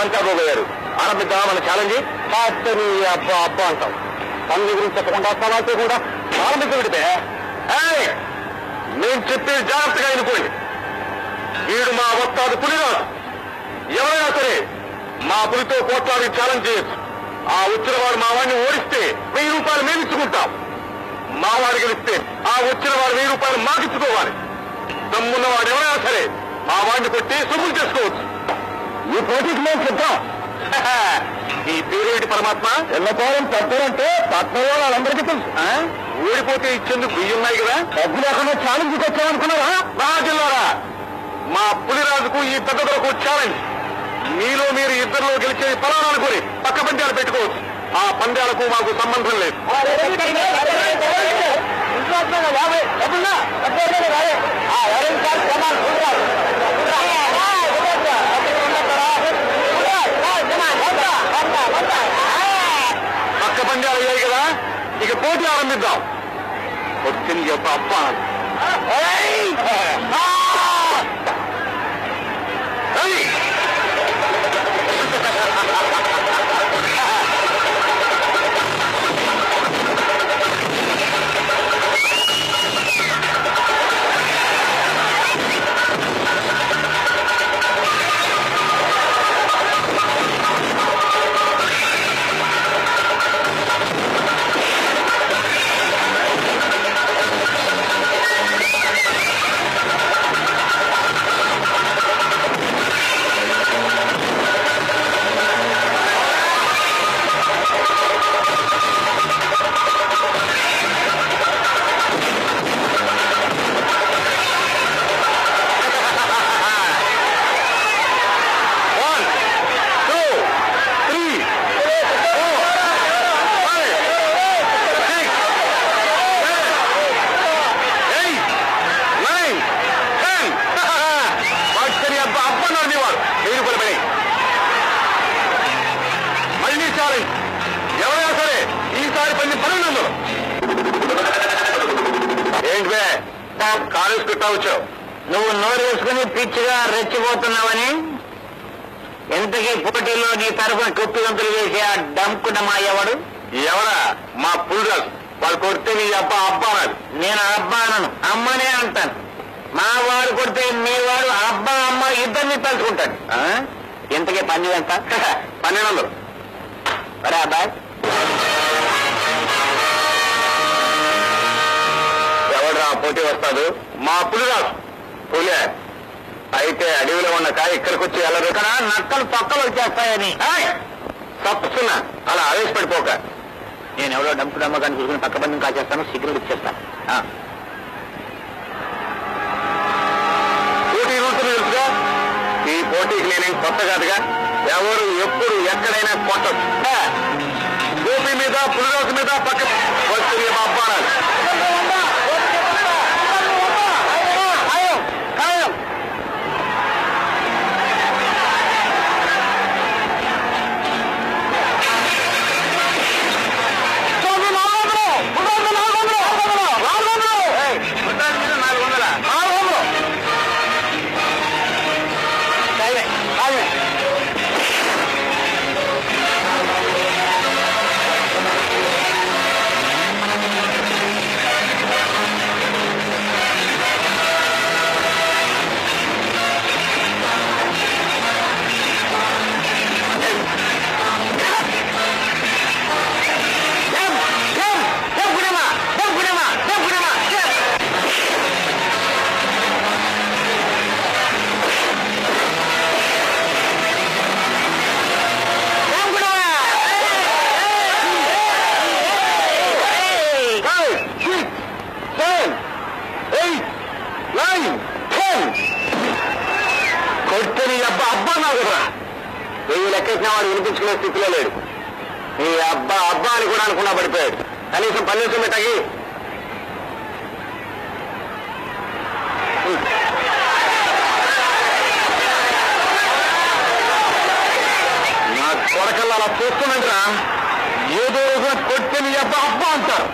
అనంతపోయారు. అనంత మన challenge hostel అబ్బా అబ్బా అంటాం. పనుల గురించి చెప్పకుండా సవాల్ చేయకుండా ప్రారంభించి పెడితే నేను చెప్పేది జాగ్రత్తగా అనుకోండి. వీడు మా వస్తాడు పులిరాడు. ఎవరైనా సరే మా పులితో కోట్లాడి ఛాలెంజ్ చేయొచ్చు. ఆ వచ్చిన వాడు మా వాడిని ఓడిస్తే ₹1000 మేము ఇచ్చుకుంటాం. మా వాడికి ఇస్తే ఆ వచ్చిన వాడు ₹1000 మాకు ఇచ్చుకోవాలి. దమ్మున్న వాడు ఎవరైనా సరే మా వాడిని కొట్టి శుభ్రం చేసుకోవచ్చు. ఈ పోటీకి మేము సిద్ధం. ఈ పేరేటి పరమాత్మ ఎల్లకాలం తగ్గారంటే పద్మలో వాళ్ళందరికీ తెలుసు. ఓడిపోతే ఇచ్చేందుకు బియ్యున్నాయి కదా. డబ్బు లేకుండా ఛాలెంజ్ తెచ్చామనుకున్నారా? రాజులారా, మా పులిరాజుకు ఈ పెద్దలకు ఛాలెంజ్. మీలో మీరు ఇద్దరులో గెలిచేది పలానాలు కొని పక్క పంద్యాలు పెట్టుకోవచ్చు. ఆ పంద్యాలకు మాకు సంబంధం లేదు. పక్క పంద్యాలు అయ్యాయి కదా, ఇక పోటీ ఆరంభిద్దాం. వచ్చింది యొక్క అప్ప వచ్చావు. నువ్వు నోరు వేసుకుని పిచ్చిగా రెచ్చిపోతున్నావని ఇంతకీ పోటీలో నీ తరఫున కుప్పిగంతులు వేసి ఆ డంకుడమా ఎవడు? ఎవడా? మా పులిరాజు. వాడు కొడితే నీ అబ్బా అబ్బా అన్నాడు. నేను అబ్బా అనను, అమ్మనే అంటాను. మా వాడు కొడితే మీ వాడు అబ్బా అమ్మ ఇద్దరిని తలుచుకుంటాడు. ఇంతకీ పందిదంతా 1200. అరే అబ్బాయి, ఎవడా పోటీ వస్తాడు? మా పులిరాజు. పులే అయితే అడవిలో ఉన్న కాయ ఇక్కడికి వచ్చి ఎలా ఇక్కడ నక్కలు పక్కలు వచ్చేస్తాయని తప్పుతున్నా. అలా ఆవేశపడిపోక. నేను ఎవరో డంపుడమ్మకాన్ని చూసుకుని పక్క బంధం కాచేస్తాను, సిగ్నల్ ఇచ్చేస్తాను. పోటీ రూల్స్ తెలుసుగా. ఈ పోటీకి నేనేం కొత్త కాదుగా. ఎవరు ఎప్పుడు ఎక్కడైనా కొట్టచ్చు. గోపి మీద పులిరాజు మీద పక్క వస్తుంది మా అబ్బాయి. వాడు వినిపించుకునే స్థితిలో లేడు. ఈ అబ్బా అబ్బా అని కూడా అనుకున్నా పడిపోయాడు. కనీసం 10 నిమిషం పెట్టాయి. నా కొడకల్లా అలా చూస్తున్నట్టురా. ఏదో రోజున కొట్టే నీ అబ్బా అబ్బా అంటారు.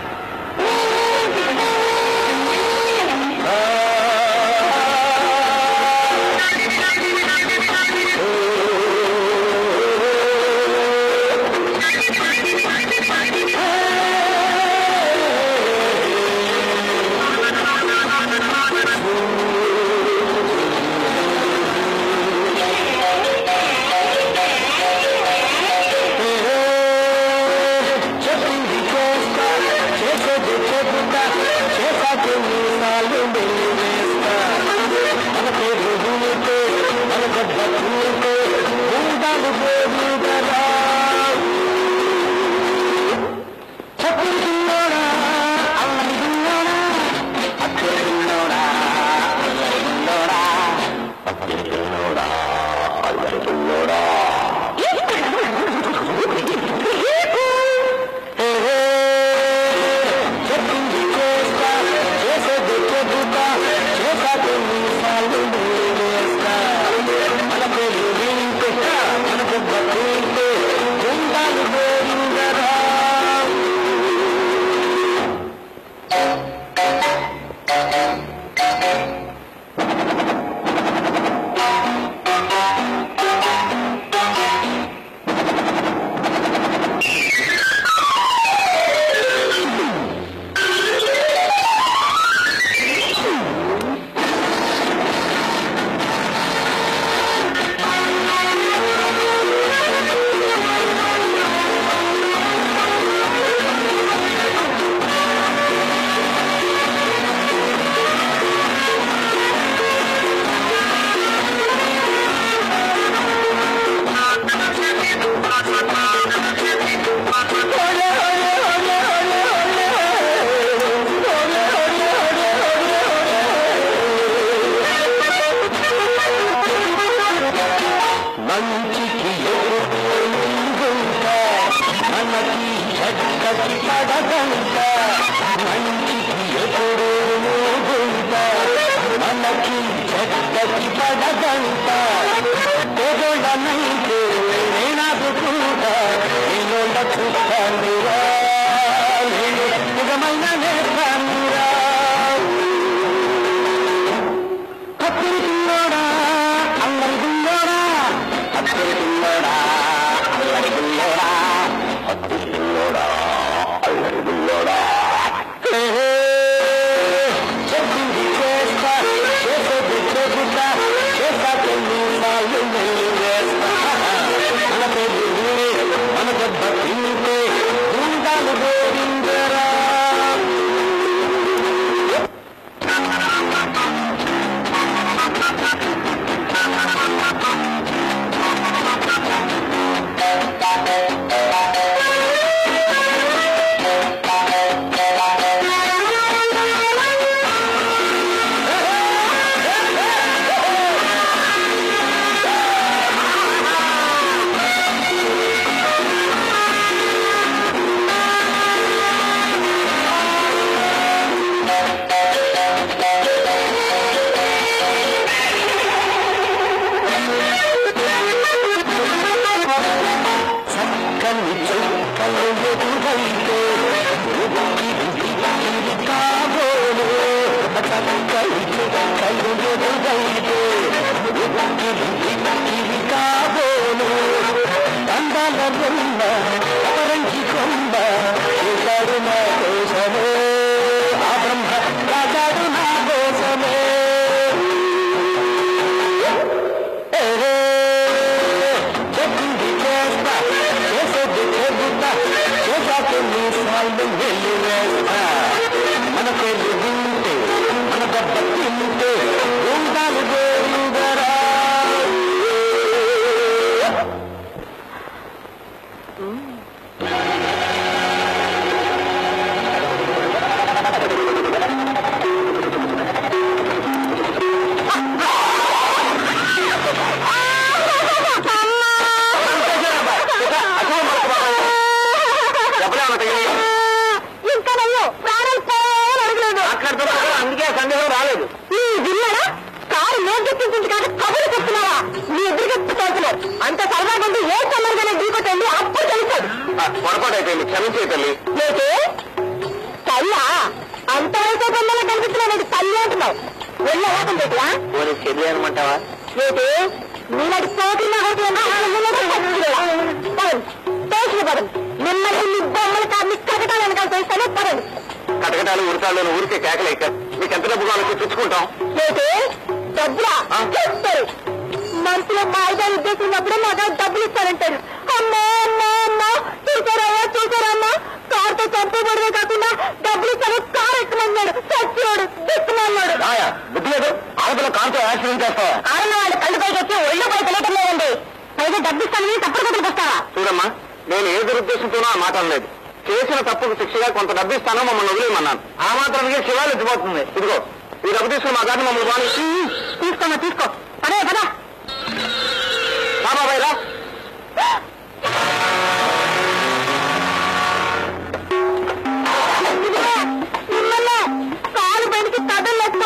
డబ్బిస్తానని తప్పకుండా వస్తావా చూడమ్మా నేను ఏ దురుద్దేశంతోనో మాట్లాడలేదు చేసిన తప్పుకు శిక్షగా కొంత డబ్బిస్తానో మమ్మల్ని వదిలేయమన్నాను ఆ మాత్రమే శివాలు ఇచ్చిపోతుంది ఇదిగో ఈ డబ్బు తీసుకుని మా గారిని మమ్మల్ని బాగా తీసుకోమా తీసుకో పదే పదా బాబాయ్ రా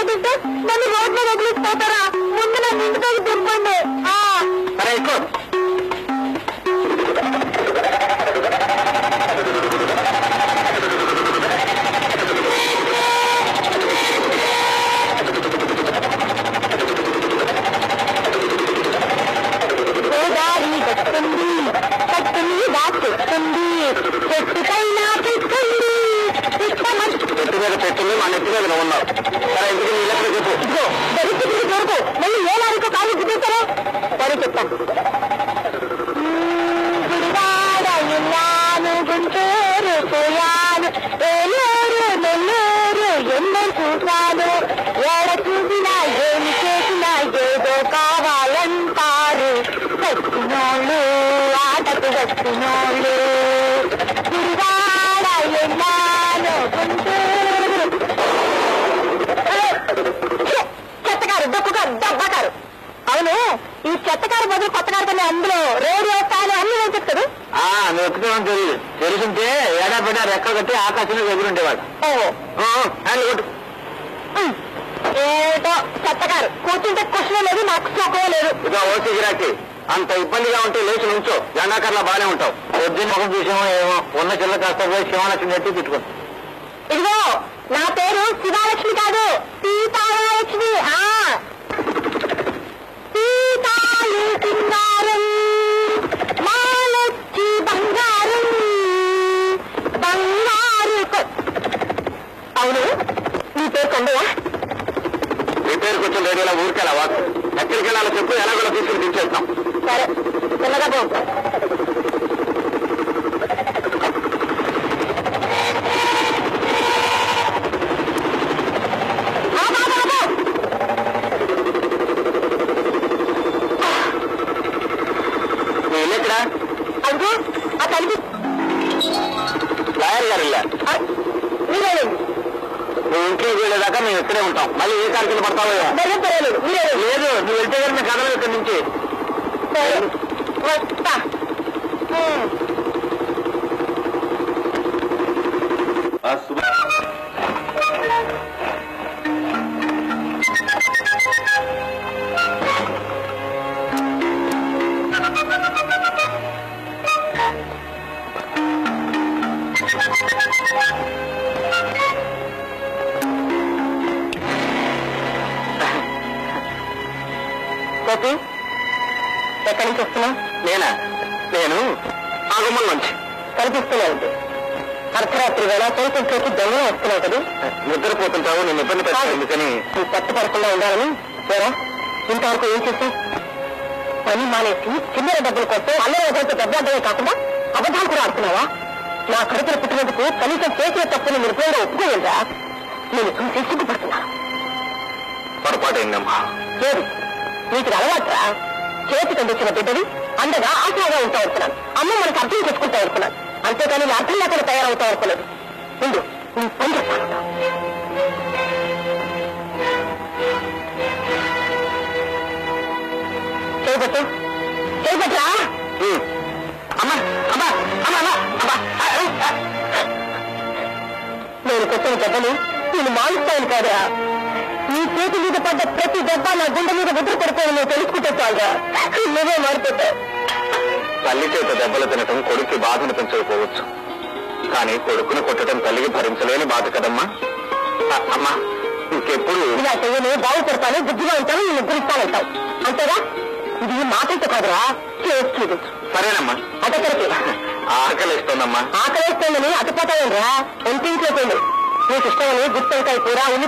मैं रोड में वगलिस्तारा मुझे ना नींद का दुर्बंध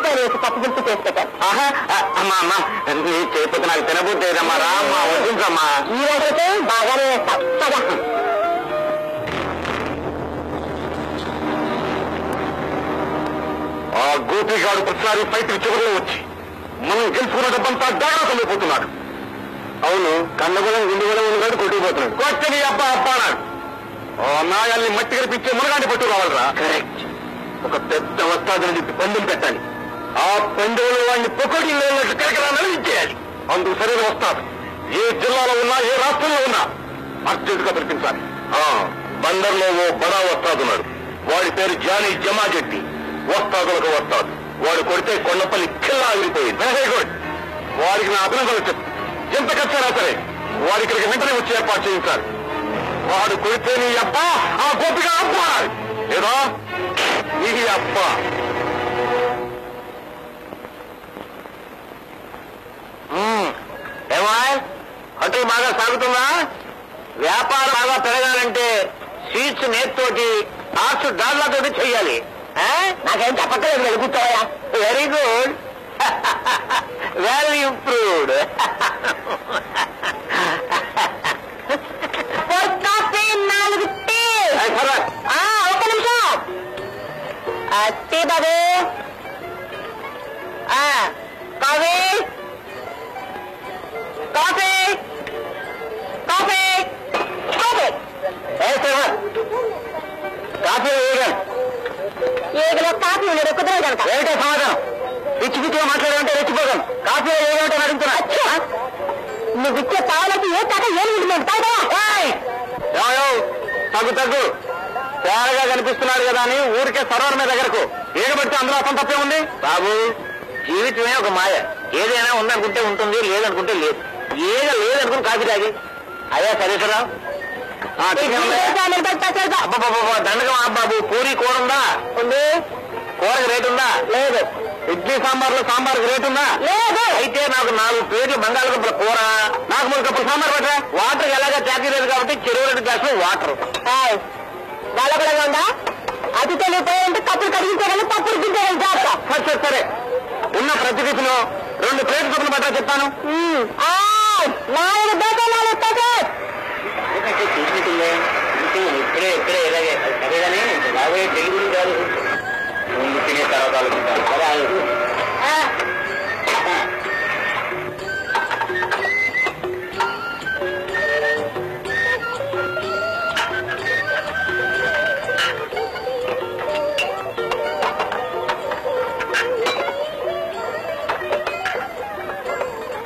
अरे इको నాయాల్ని మట్టి కరిపించే మునగాన్ని పట్టుకోవాలరా? కరెక్ట్. ఒక పెద్ద వస్తాదని చెప్పి పందెం పెట్టాలి. ఆ పందెంలో వాడిని పొకటిలో కరకరా నడిపించేయాలి. అందుకు సరైన వస్తాది ఏ జిల్లాలో ఉన్నా ఏ రాష్ట్రంలో ఉన్నా అర్జెంటుగా పిలిపించాలి. బందర్లో ఓ బడా వస్తాదున్నాడు. వాడి పేరు జానీ జమాజెట్టి. వస్తాదులకు వస్తాదు. వాడు కొడితే కొండపల్లి కిల్లా ఆగిపోయింది. Very good. వాడికి నా అభినందనలు చెప్పు. ఎంత ఖర్చైనా సరే వాడి ఇక్కడికి వెంటనే వచ్చి ఏర్పాటు చేయించాలి. వాడు కొడితే నీ అప్ప ఆ గోపిగా అమ్మాలి లేదా నీ అప్ప. ఏమాయ్ హోటల్ బాగా సాగుతుందా? వ్యాపారం బాగా పెరగాలంటే స్వీట్స్ నేత్తోటి ఆర్ట్స్ డాలర్లతో చెయ్యాలి. నాకేం తప్పట్లేదు అడుగుతావా? Very good. Well improved. ఒక నిమిషం అత్తే బాబు coffee coffee coffee coffee coffee ఏదో కాఫీ కుదరదు కనుక ఏమిటో సమాధానం పిచ్చి పిచ్చిగా మాట్లాడాలంటే రెచ్చిపోతాను. కాఫీ ఏదో అడుగుతున్నా. నువ్వు ఇచ్చే తాగలకి ఏ తాట ఏమి తాగా తగ్గు తగ్గు తేరగా కనిపిస్తున్నాడు కదా అని ఊరికే సర్వర్ మీద దగ్గరకు ఏడబడితే అందులో అసలు తప్పే ఉంది బాబు. జీవితమే ఒక మాయ. ఏదైనా ఉందనుకుంటే ఉంటుంది, లేదనుకుంటే లేదు. ఏదో లేదనుకుని కాఫీ తాగి అయ్యా సరేశ్వరరావు దండకం ఆ బాబు. పూరి కూర ఉందా? ఉంది. కూరకి రేటు ఉందా? లేదు. ఇడ్లీ సాంబార్లో సాంబార్కి రేటు ఉందా? లేదు. అయితే నాకు 4 ప్లేట్లు బంగాళదుంపల కూర, నాకు 3 కప్పులు సాంబార్ పెట్టరా. వాటర్ ఎలాగా ట్యాక్సీ లేదు కాబట్టి చెరువు 2 గ్లాసులు వాటర్. వాళ్ళ ఉందా? అది తెలియపోయింటే కప్పులు కడిగించాలని తప్పులు తింటే సరే. ఉన్న ప్రతి రీతిలో 2 ప్లేట్లు కప్పులు పెట్టరా చెప్తాను. ఇప్పుడే ఇప్పుడే ఇలాగే సరేగానే బాబోయే డెలివరీ కాదు. ముందు తినే తర్వాత ఆలోచించాలి. సరే ఆలోచన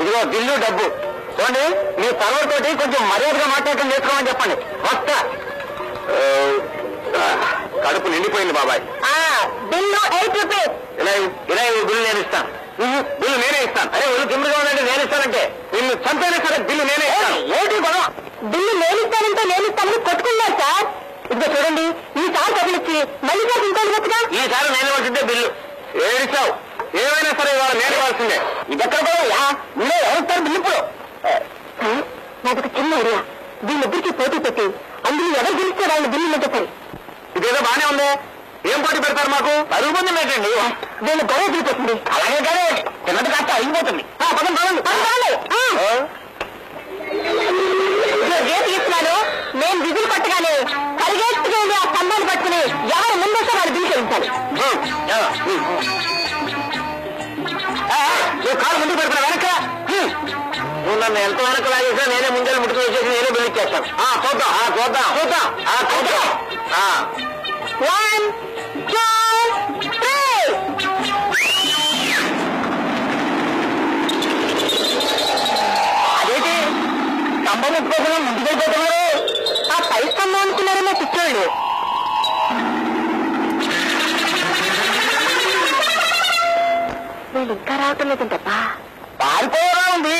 ఇదిగో బిల్లు డబ్బు చూడండి. మీ సర్వర్ తోటి కొంచెం మర్యాదగా మాట్లాడటం నేర్చుకోమని చెప్పండి. వస్తా. కడుపు నిండిపోయింది బాబాయ్. Bill 8 rupees. ఇలా బిల్లు నేను ఇస్తాను. బిల్లు నేనే ఇస్తాను. అరే ఒళ్ళు కిందగా ఉందంటే నేను ఇస్తానంటే నిన్ను చంపైనా సరే బిల్లు నేనే ఇస్తాను. ఏంటి కూడా బిల్లు నేను ఇస్తానంటే నేను ఇస్తానని కొట్టుకున్నా సార్. ఇంకా చూడండి ఈసారి డబ్బులు ఇచ్చి మళ్ళీ సార్ ఇంకోటి కొట్టుగా ఈసారి నేను వచ్చిందే బిల్లు ఏడిచావు. ఏమైనా సరే ఇవాళ నేను ఇవ్వాల్సిందే. ఇదక్కడ కూడా మీరే ఎవరిస్తారు బిల్లు? ఇప్పుడు నాకొక చిన్న ఏరియా. వీళ్ళిద్దరికి పోటీ పెట్టి అందులో ఎవరు గెలిస్తే వాళ్ళు బిల్లు ఉంటే సరే. ఇదేదో బానే ఉంది. ఏం పోటీ పెడతారు మాకు? 10 మంది పెట్టండి. నేను గౌరవ దిగుతుంది. అలాగే కానీ చిన్నది కాస్త అయిపోతుంది. ఏం చేస్తున్నాను నేను బిజులు పట్టగానే పరిగెత్తుకుంది. ఆ స్తంభాన్ని పట్టుకుని ఎవరు ముందోసే వాళ్ళు బిల్లు చేయించాలి. కాలు ముందు పెడతాను వెనక. నువ్వు నన్ను ఎంత వెనక లాగేసా నేనే ముందర ముట్టుకు వచ్చేసి నేనే బిల్లు చేస్తాను. చూద్దాం చూద్దాం చూద్దాం చూద్దాం. 1, 2, 3. అదేంటి స్తంభం ఎత్తుకోకుండా ముందుకెళ్ళిపోతున్నారు? ఆ పై స్తంభం అనుకున్నారు మా పిచ్చోళ్ళు. నేను ఇంకా రావటం లేదంటప్పా. పారిపోయేలా ఉంది.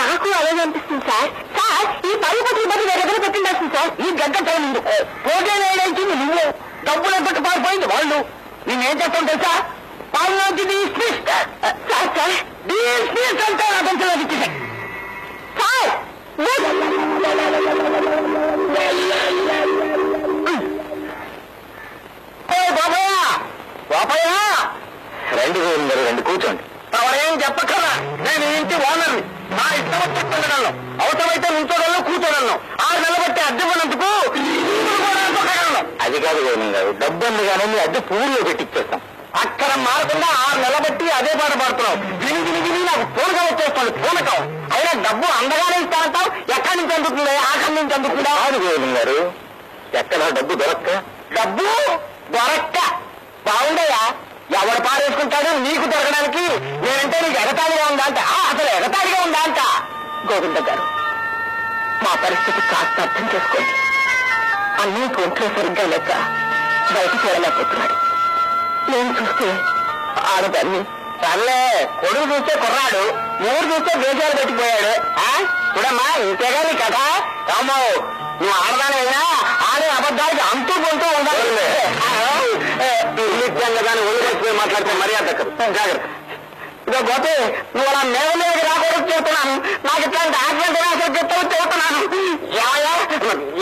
నాకు అలాగే అనిపిస్తుంది సార్. సార్ ఈ పరుపతి బదులు ఎదురు పెట్టిండాల్సింది సార్. ఈ గంట ఉంది పోటీ వేయడానికి. నువ్వు డబ్బులు ఎప్పటి పారిపోయింది వాళ్ళు. నేనేం చెప్తాను తెలుసా? పాల్లోంచి అంటే అదంతా ఇచ్చింది సార్. బాబయ్యా బాబయ్యా 2,000 కూర్చోండి. ఎవరేం చెప్పక్కర్లా. నేను ఇంటి ఓనర్ని. నా ఇష్టం వచ్చి పొందగలను. అవసరమైతే నుంచోగలను, కూర్చోగలను. 6 నెలలు బట్టి అద్దె కొన్నందుకు అది కాదు గోవింద్ గారు. డబ్బు ఉంది కానీ మీ అద్దె పూర్లో పెట్టిచ్చేస్తాం. అక్కడ మారకుండా 6 నెలలు బట్టి అదే పాట పాడుతున్నావు. విని విని విని నా फोन का వచ్చేస్తుంది ఫోన్ కా అయినా డబ్బు అందగానే ఇస్తాంటాం ఎక్కడి నుంచి అందుతుందా ఆఖరి నుంచి అందుతుందా అని గోవిందారు ఎక్కడ డబ్బు దొరక్క బాగుండయా ఎవరు పారేసుకుంటాడు నీకు దొరకడానికి నేనంటే నీకు ఎగతాళిగా ఉందా అంటే అసలు ఎగతాళిగా ఉందా అంట గోవింద గారు మా పరిస్థితి కాస్త అర్థం చేసుకోండి అన్నీ ఒంట్లో సరిగ్గా లేక బయటకు వెళ్ళలేకపోతున్నాడు నేను చూస్తే ఆడదాన్ని సర్లే కొడుకు చూస్తే కుర్రాడు ఊరు చూస్తే బేజాలు పెట్టిపోయాడు చూడమ్మా ఇంతేగా నీ కథ రామావు నువ్వు ఆడదానైనా ఆడే అబద్ధానికి అంతూ కొంటూ ఉండాలి దాన్ని వదిలేసిపోయి మాట్లాడితే మర్యాద జాగ్రత్త ఇదో పోతే నువ్వు అలా మేవలేకి రాకూడదు చెప్తున్నాను నాకు ఇట్లాంటి యాక్సిడెంట్ అసలు చెప్తున్నాను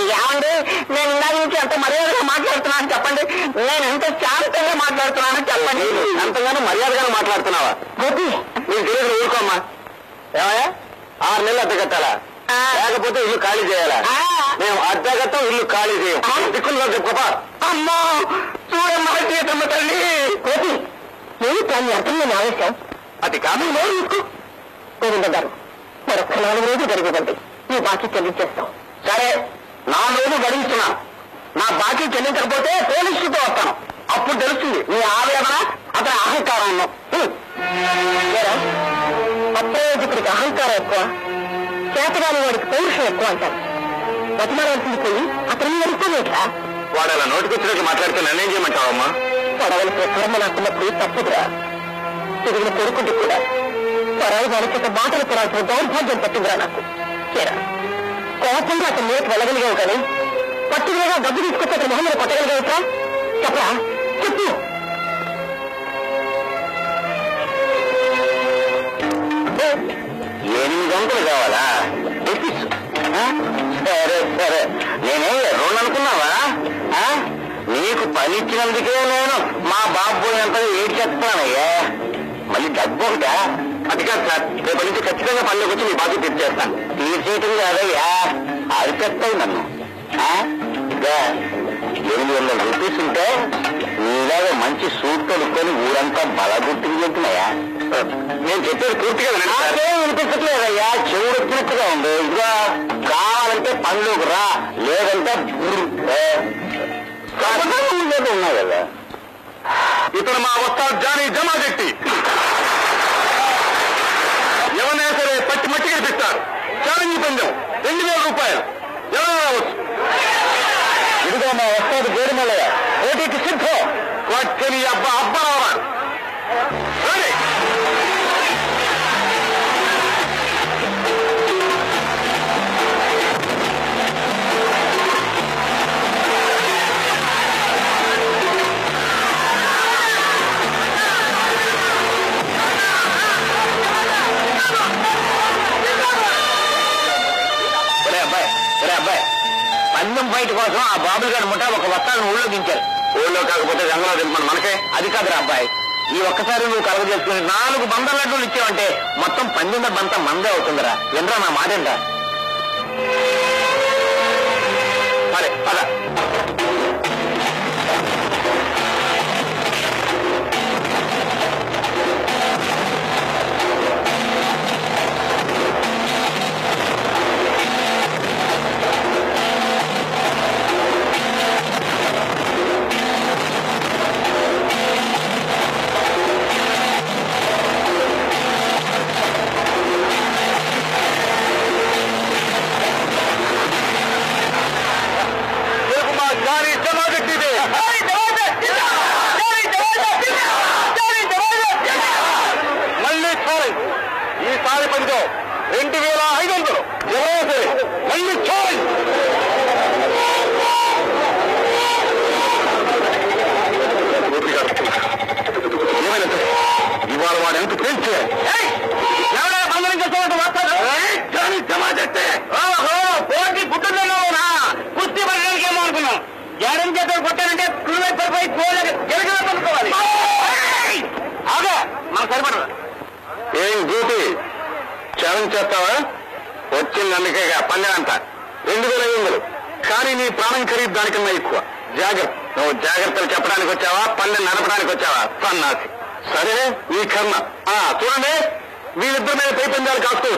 ఏమండి నేను ఇందా నుంచి ఎంత మర్యాదగా మాట్లాడుతున్నాను చెప్పండి నేను ఎంత శాంతంగా మాట్లాడుతున్నాను చెప్పండి అంతగానో మర్యాదగానే మాట్లాడుతున్నావా గోపి నేను తెలియదు ఊరుకోమ్మా ఏమయ్యా 6 నెలలు అద్దె కట్టాలా లేకపోతే ఇల్లు ఖాళీ చేయాలా మేము అద్దె కట్టాం ఇల్లు ఖాళీ చేయం దిక్కుల్లో చెప్పుకోపా అమ్మా చూడమ్మా చేతమ్మ తల్లి గోపి నేను దాన్ని అర్థం నేను ఆవేశాం అది కాదు లేదు గోవింద గారు మరొక 4 రోజు జరగదండి నీ బాకీ చెల్లించేస్తాం సరే 4 రోజులు గడిస్తున్నా నా బాకీ చెల్లించకపోతే పోలీసుతో వస్తాను అప్పుడు తెలుస్తుంది నీ ఆవేదన అతని అహంకారం ఉన్నావు అప్రయోజకుడికి అహంకారం ఎక్కువ చేతగాని వాడికి పౌరుషం ఎక్కువ అంటారు బతిమారాల్సింది పోయి అతని వరుకునేట్లా వాడు అలా నోటికొచ్చినట్లు మాట్లాడితే నన్నేం చేయమంటావమ్మా పడవలసిన కర్మ నాకున్నప్పుడు తప్పుదురా తిరిగిన కొడుకుంటూ కూడా పరాయి వాళ్ళ చేత మాటలు పడాల్సిన దౌర్భాగ్యం పట్టిందిరా నాకు కోపంగా అతను నేటి వెళ్ళగలిగావు కానీ పట్టుదలగా డబ్బు తీసుకొచ్చి అతను మహమ్మను కొట్టగలిగావుతా చెప్పరా చెప్పు ఏమి గంటలు కావాలా తెప్పిచ్చు సరే సరే నేనే ఎర్రోళ్ళు అనుకున్నావా నీకు పని ఇచ్చినందుకే నేను మా బాబు ఎంత ఏం చెప్తానయ్యా మళ్ళీ డబ్బు ఒకటా అది కాదు సార్ రేపటి నుంచి ఖచ్చితంగా పనిలోకి వచ్చి నీ బాధ్యత తెచ్చేస్తాను నీ సీటు కాదయ్యా అది చెప్తాయి నన్ను ఇంకా 800 రూపీస్ ఉంటే నీలాగా మంచి సూట్ కొనుక్కొని ఊరంతా బలగుర్తికి చెప్తున్నాయా నేను చెప్పేది పూర్తిగా నాకేం వినిపించట్లేదయ్యా చెవుడు పూర్తిగా ఉంది ఇంకా కావాలంటే పనిలోకి రా లేదంటే ఉన్నా కదా ఇతను మా వస్తాడు జానీ జమా గట్టి ఎవరైనా సరే పట్టి మట్టి కనిపిస్తారు ఛాలెంజ్ పందెం 2000 రూపాయలు ఎవరైనా రావచ్చు ఇదిగో మా వస్తాడు గోరుమలయ ఓటీకి సిద్ధం కొట్టని అబ్బా అబ్బా రావాలి పందెం బయట కోసం ఆ బాబులు గారు ముఠా ఒక వస్తాలను ఊళ్ళో దించారు ఊళ్ళో కాకపోతే రంగంలో దింపండి మనకే అది కాదురా అబ్బాయి ఈ ఒక్కసారి నువ్వు కలవ చేసుకుని 4 బందలడ్డూలు ఇచ్చావంటే మొత్తం 12 బంత మందే అవుతుందిరా ఎంద్రా నా మాటేంటా సరే పద వీళ్ళిద్దరు మీద పై పందాలు కాస్తూ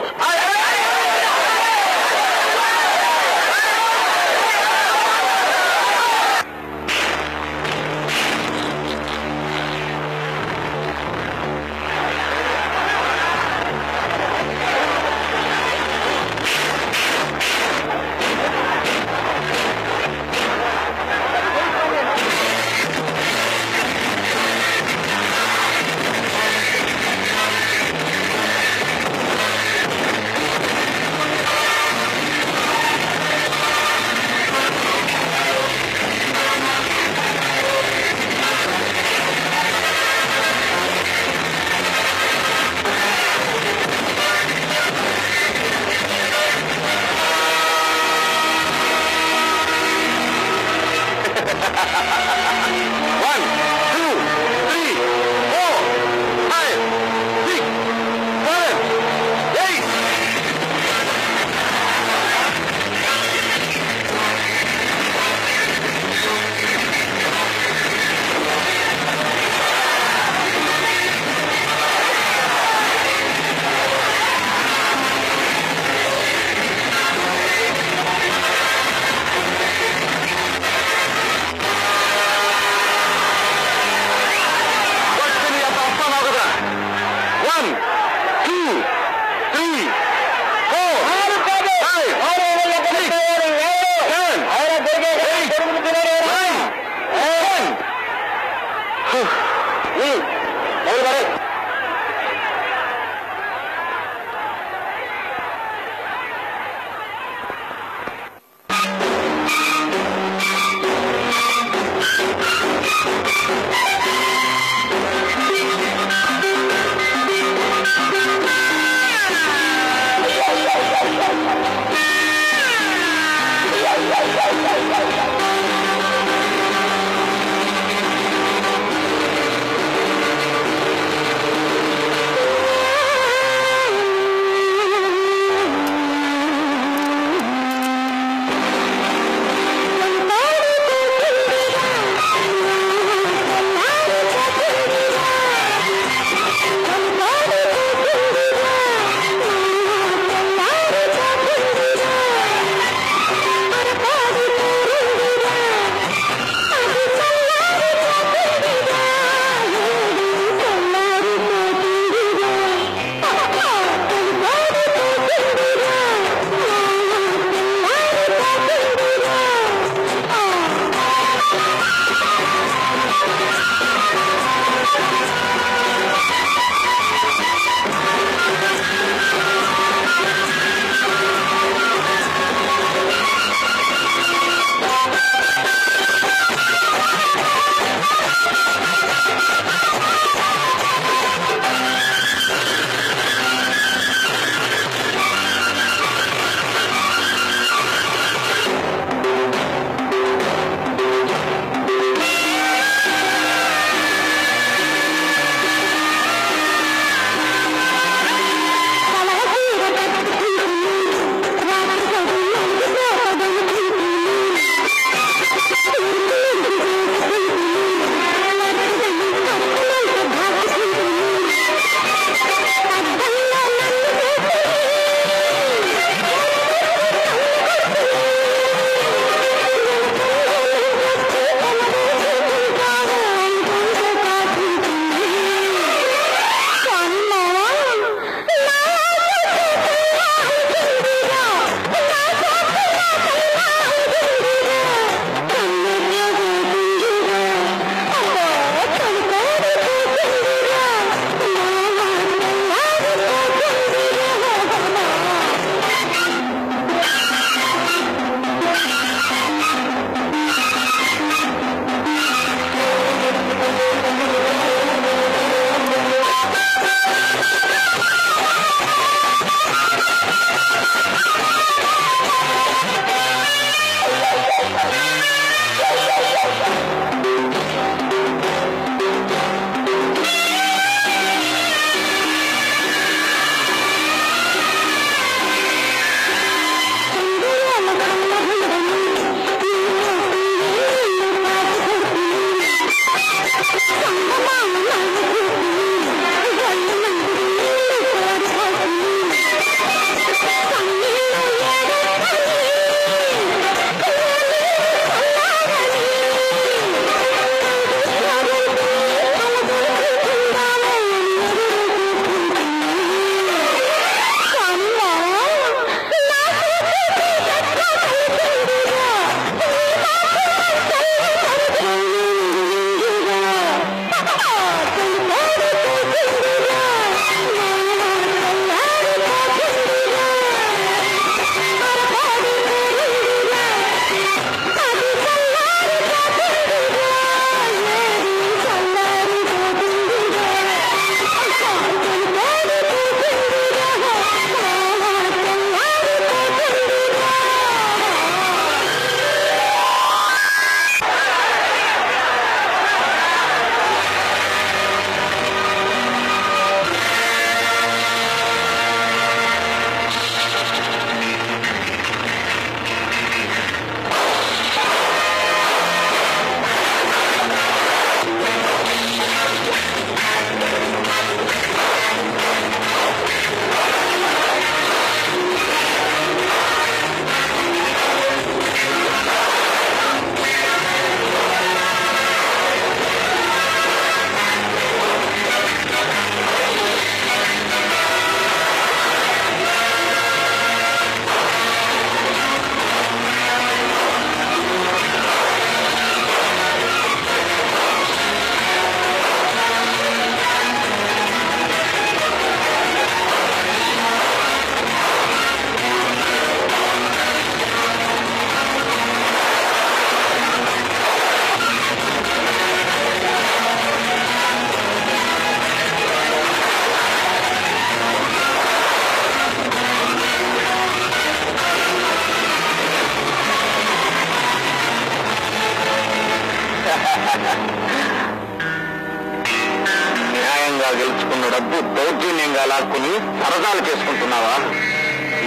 న్యాయంగా గెలుచుకున్న డబ్బు దౌర్జన్యంగా లాక్కుని సరదాలు చేసుకుంటున్నావా?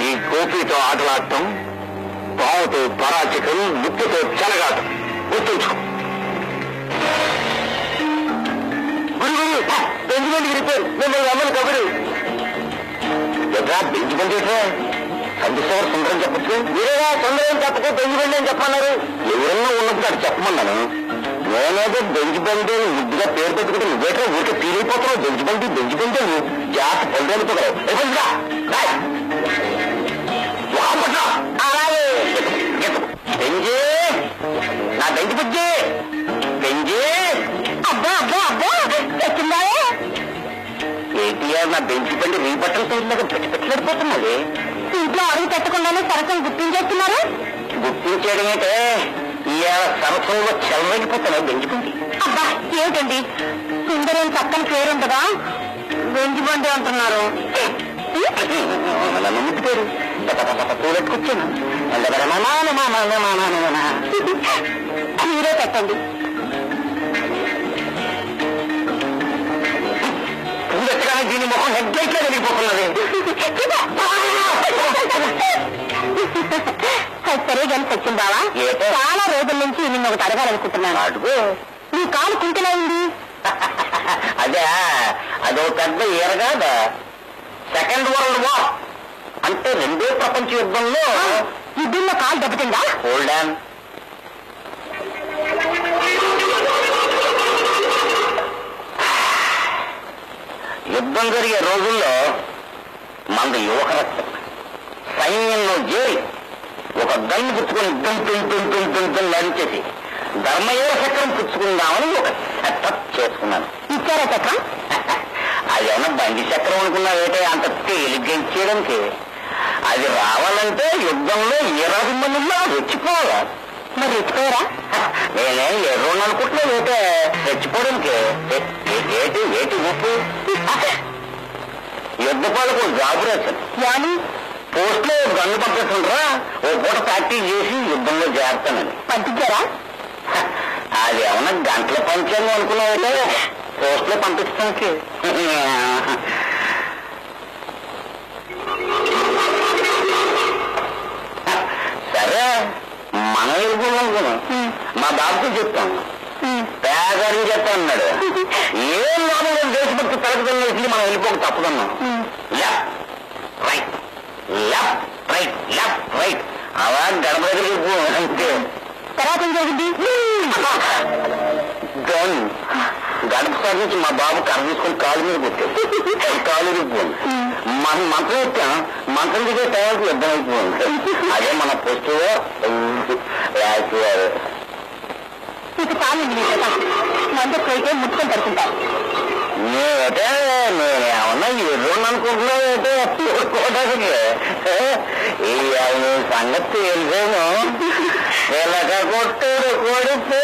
ఈ గోపితో ఆటలాడటం, పావుతో పరాచికం, ముక్కుతో చెలగాటం గుర్తుంచుకో. బెంచ్ పని చేసా సంతోషం సుందరం చెప్పచ్చు. మీరేగా సుందరం చెప్పకు బెంచ్ బండి అని చెప్పన్నారు. ఎవరన్నా ఉన్నప్పుడు అది చెప్పమన్నాను. నేనేదో బెంచ్ బండి ముద్దుగా పేరు పెట్టుకుంటే నువ్వేటో ఊరికి తీరిపోతావు. బెంచ్ బండి బెంచ్ బండి నువ్వు జాతి పొందలుతున్నావు. అలాగే బెంజీ నా బెంచ్ బుజ్జి బెంజీ అబ్బా అబ్బా అబ్బా వచ్చిందాయే ఏటీఆర్ నా బెంచ్ బండి రీ బట్టలు తోలినాక పెట్టిపెట్టలేకపోతున్నది. ఇంట్లో అడుగు పెట్టకుండానే సరసం గుర్తించేస్తున్నారు. గుర్తించేయడం అంటే ఇవాళ సరసంలో చెలవైపోతున్నాయి బెంజిబండి. అబ్బా ఏమిటండి సుందరం పక్కన పేరుంటదా బెంజిబండి అంటున్నారు. పేరు పెట్టుకొచ్చాను మీరే పెట్టండి. పూరెత్తగానే దీని ముఖం హెడ్లైట్లో వెళ్ళిపోతున్నది. సరే కానీ సత్యం బావా, చాలా రోజుల నుంచి నిన్ను ఒకటి అడగాలనుకుంటున్నాను. అడుగు. నీ కాలు కుంటిలా ఉంది. అదే అదో పెద్ద ఏరగాద. సెకండ్ వరల్డ్ వార్ అంటే రెండో ప్రపంచ యుద్ధంలో యుద్ధంలో కాలు దెబ్బతిందా? Hold on. యుద్ధం జరిగే రోజుల్లో మంది యువకరత్వం సైన్యంలో చేరి ఒక గన్ను పుచ్చుకొని దుమ్ లభించేసి ధర్మయ్య చక్రం పుచ్చుకుందామని ఒక సెటప్ చేసుకున్నాను. ఇచ్చారా చక్రం? అదేమన్నా బండి చక్రం అనుకున్నావు ఏటే అంత తేలిగ్గా ఇచ్చేయడానికి? అది రావాలంటే యుద్ధంలో 20 మందిలో రెచ్చిపోవాలా? మరి రెచ్చిపోయారా? నేనేం ఎర్రోని అనుకుంటున్నావు ఏటే రెచ్చిపోవడానికి? ఏటి ఏటి ఉప్పు యుద్ధపాలకు జాబు రాశాను. పోస్ట్ లో గన్ను పంపిస్తుంటారా ఓ పూట ప్రాక్టీస్ చేసి యుద్ధంలో చేస్తానని పంపించారా? అదేమన్నా గంటల పంచాంగం అనుకున్నావు పోస్ట్ లో పంపిస్తానికి? సరే మనం ఎదుగులు అనుకున్నాం. మా బాబుతో చెప్తాను పేదరిని చెప్తా అన్నాడు. ఏం మామూలు దేశభక్తి తరగతుల్లో ఇచ్చి మనం వెళ్ళిపోక తప్పుకున్నాం. రైట్ లెఫ్ట్ రైట్ అలా గడపడిపో అంతే. తర్వాత గన్ గడప సాధించి మా బాబు కర తీసుకొని కాలు మీద పెట్టాడు. కాలు విరిగిపోయింది. మనం మంత్రం ఎత్తాం. మంత్రం దిగే టైంకి యుద్ధం అయిపోయింది. అదే మన పోస్టు రాశారు. ఇది కాలు మందైతే ముట్టుకొని పడుకుంటారు. నేనైతే నేనేమన్నా ఎర్రోని అనుకుంటున్నావు అయితే కోటానికి ఈ సంగతి తెలిసాను. పిల్లక కొట్టుడు కొడితే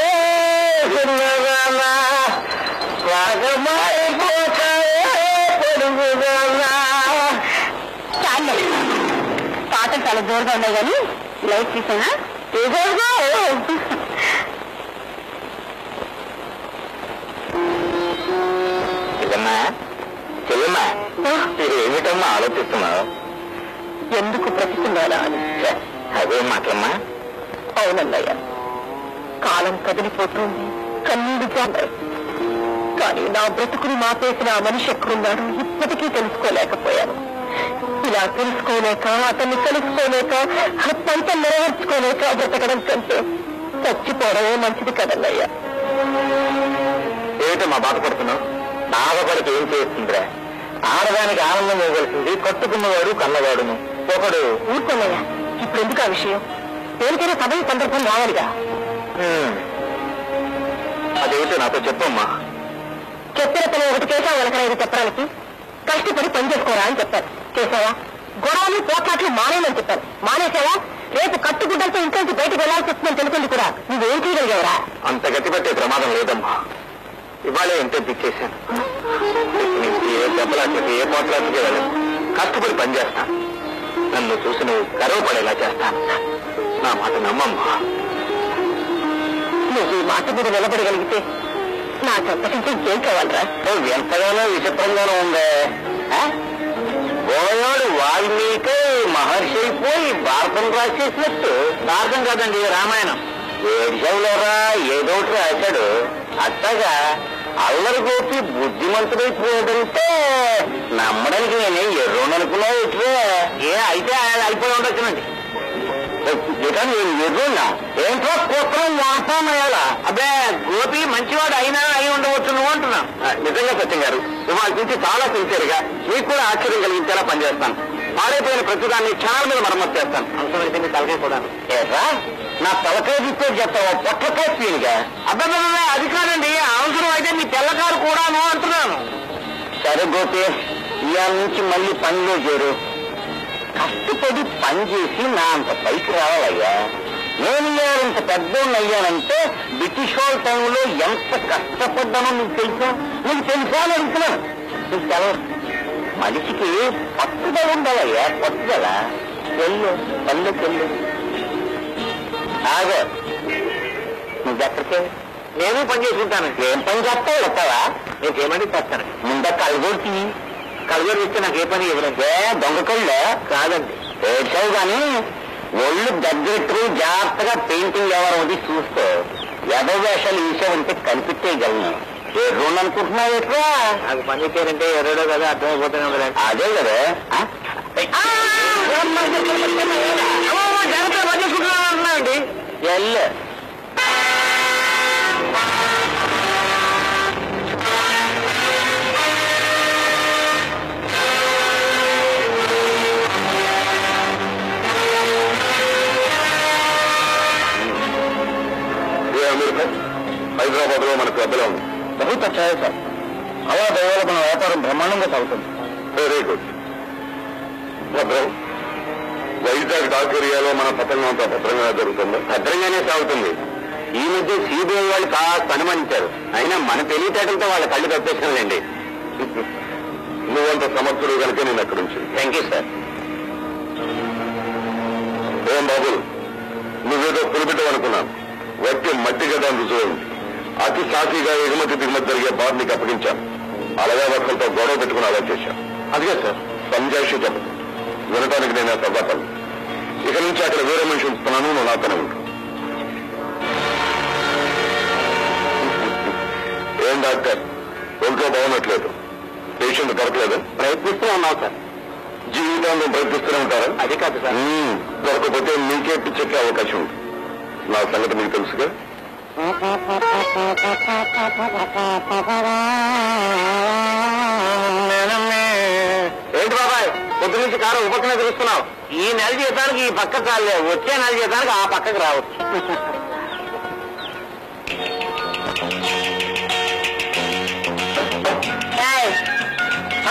పాటలు చాలా దూరంగా ఉన్నాయి కానీ లైట్ తీసానా చెల్లమ్మా ఏమిటమ్మా ఆలోచిస్తున్నావు? ఎందుకు ప్రతిస్తున్నారా? అదే మాటలమ్మా. అవునన్నయ్య, కాలం కదిలిపోతుంది, కన్నీడు పోతాయి. కానీ నా బ్రతుకుని మాపేసిన ఆ మనిషి ఎక్కడున్నాడు ఇప్పటికీ తెలుసుకోలేకపోయాను. ఇలా తెలుసుకోలేక, అతన్ని కలుసుకోలేక, అత్తంతా నెరవేర్చుకోలేక బ్రతకడం కంటే చచ్చిపోవడమే మంచిది కదన్నయ్య. ఏమిటమ్మా బాధపడుతున్నావు? బాధపడికి ఏం చేస్తుందిరా? ఆడదానికి ఆనందం ఇవ్వగలిసింది కట్టుకున్నవాడు కన్నవాడును ఒకడు. ఊరుకోనయ్యా, ఇప్పుడు ఎందుకు ఆ విషయం? దేనికైనా సభ సందర్భం రావాలిగా. అదేమిటో నాతో చెప్పమ్మా. చెప్పిన పని ఒకటి చేసా వెనకలేదు చెప్పడానికి. కష్టపడి పని చేసుకోరా అని చెప్పాను. చేసావా? గొడవలు పోట్లాట్లు మానేనని చెప్పాను. మానేసావా? రేపు కట్టుగుడ్డలతో ఇంట్లోంచి బయటకు వెళ్లాల్సి వస్తుందని తెలుసుకుంది కూడా నువ్వేం చేయగలిగావరా? అంత గట్టిపట్టే ప్రమాదం లేదమ్మా. ఇవాళే ఎంతో పిచ్చేశాను. ఏ దెబ్బలాట్లకి ఏ పోట్లాట్లకి వెళ్ళను. కష్టపడి పనిచేస్తాను. నన్ను చూసి నువ్వు గర్వపడేలా చేస్తాను. నా మాట నమ్మమ్మా. నువ్వు మాటకు నిలబడగలిగితే నా చెప్పకంటే ఏం కావాలరా? ఎంతగానో విచిత్రంగానూ ఉందే. గోవాడు వాల్మీకి మహర్షి అయిపోయి భారతం రాసేసినట్టు. భారతం కాదండి, రామాయణం. ఏడ్చవులరా, ఏదోటి రాశాడు. అట్టగా అల్లరి గోపి బుద్ధిమంతుడైపోయాడంటే నమ్మడానికి నేను ఎర్రోడు అనుకున్నా. ఇట్లే ఏ అయితే ఆయన అయిపోయి ఉండొచ్చునండి. నేను ఎర్రున్నా ఏంటో కుక్కరం వాడతాను ఎలా? అదే గోపి మంచివాడు అయినా అయి ఉండవచ్చు నువ్వు అంటున్నాను. నిజంగా సత్యం గారు, ఇవాళ నుంచి చాలా సిన్సియర్గా మీకు కూడా ఆశ్చర్యం కలిగించేలా పనిచేస్తాను. పాడైపోయిన ప్రతిదాన్ని క్షణాల మీద మరమ్మతు చేస్తాను. అవసరమైతే మీ తలకాయ కూడా ఏరా నా తలకాయ ఇస్తే చెప్తావా? పొట్లకాయ ఫీల్గా అబ్బాయి అది కాదండి, అవసరం అయితే మీ తెల్లకారు కూడాను అంటున్నాను. సరే గోపి, ఇవాళ నుంచి మళ్ళీ పనిలో చేరు. కష్టపడి పనిచేసి నా అంత పైకి రావాలయ్యా. నేను ఇంత పెద్దోళ్ళు అయ్యానంటే బ్రిటిష్ వాళ్ళ టైంలో ఎంత కష్టపడ్డానో నీకు తెలుసా? నీకు తెలుసా అని అడుగుతున్నాను. నీకు తెలవదు. మనిషికి పట్టుదల ఉండాలయ్యా, పట్టుదల. వెళ్ళు, పల్లెకి వెళ్ళు. ఆగో, నువ్వు ఎక్కడికే నేను పని చేసుకుంటాను. ఏం పని చేస్తావు? వస్తావా? నీకేమని చేస్తాను? ముందా కలగొడికి కలగొడి ఇస్తే నాకు ఏ పని ఇవ్వలేదే. దొంగ కళ్ళు కాదండి, ఏడ్చావు కానీ ఒళ్ళు దగ్గర జాగ్రత్తగా పెయింటింగ్ ఎవరు అది చూస్తే ఎదవేషాలు విషయం అంటే కనిపించేయగలను. ఎర్రోళ్ళు అనుకుంటున్నావు ఎట్లా? నాకు పని పేరంటే ఎర్రడో కదా అర్థమైపోతూనే ఉండదు. అదే కదా అండి. ఎల్ హైదరాబాద్ లో మనకు అబ్బలా ఉంది. బహుత ఛాయ సార్, అలా దయవల్ల మన వ్యాపారం బ్రహ్మాండంగా సాగుతుంది. Very good. భద్రం వైజాగ్ డాక్ ఏరియాలో మన పతంగం అంతా భద్రంగా జరుగుతుంది. భద్రంగానే సాగుతుంది. ఈ మధ్య సిబిఐ వాళ్ళు కాస్త అనుమానించారు. అయినా మన తెలివితేటలతో వాళ్ళ కళ్ళు కప్పేసినండి. నువ్వంత సమర్థుడు కనుక నేను అక్కడి నుంచి. Thank you sir. ఏం బాబు, నువ్వేదో పులిపెట్టవు అనుకున్నాను. వట్టి మట్టి గడ్డ రుజువు. అతి సాఫీగా ఎగుమతి దిగుమతి జరిగే బాధ నీకు అప్పగించాను. అలాగే వర్షంతో గొడవ పెట్టుకుని అలా చేశాను. అదిగే సార్ సంజాయిషి చెప్పదు. వినటానికి నేను సర్వాతాను. ఇక నుంచి అక్కడ వేరే మనిషి ఉంచుతున్నాను, నువ్వు నాతోనే ఉంటా. ఏం డాక్టర్, ఒంట్లో బాగున్నట్లేదు, పేషెంట్ దొరకలేదు? ప్రయత్నిస్తూనే ఉన్నావు సార్. జీవితాంతో ప్రయత్నిస్తూనే ఉంటారా? అది కాదు సార్, దొరకకపోతే నీకే పిచ్చెక్కే అవకాశం ఉంది. నా సంగతి మీకు తెలుసుగా. ఏంటి బాబాయ్, పొద్దు నుంచి కారు ఉపక్కనే తెలుస్తున్నావు. ఈ నెల జీతానికి ఈ పక్క కాలే, వచ్చే నెల జీతానికి ఆ పక్కకు రావచ్చు.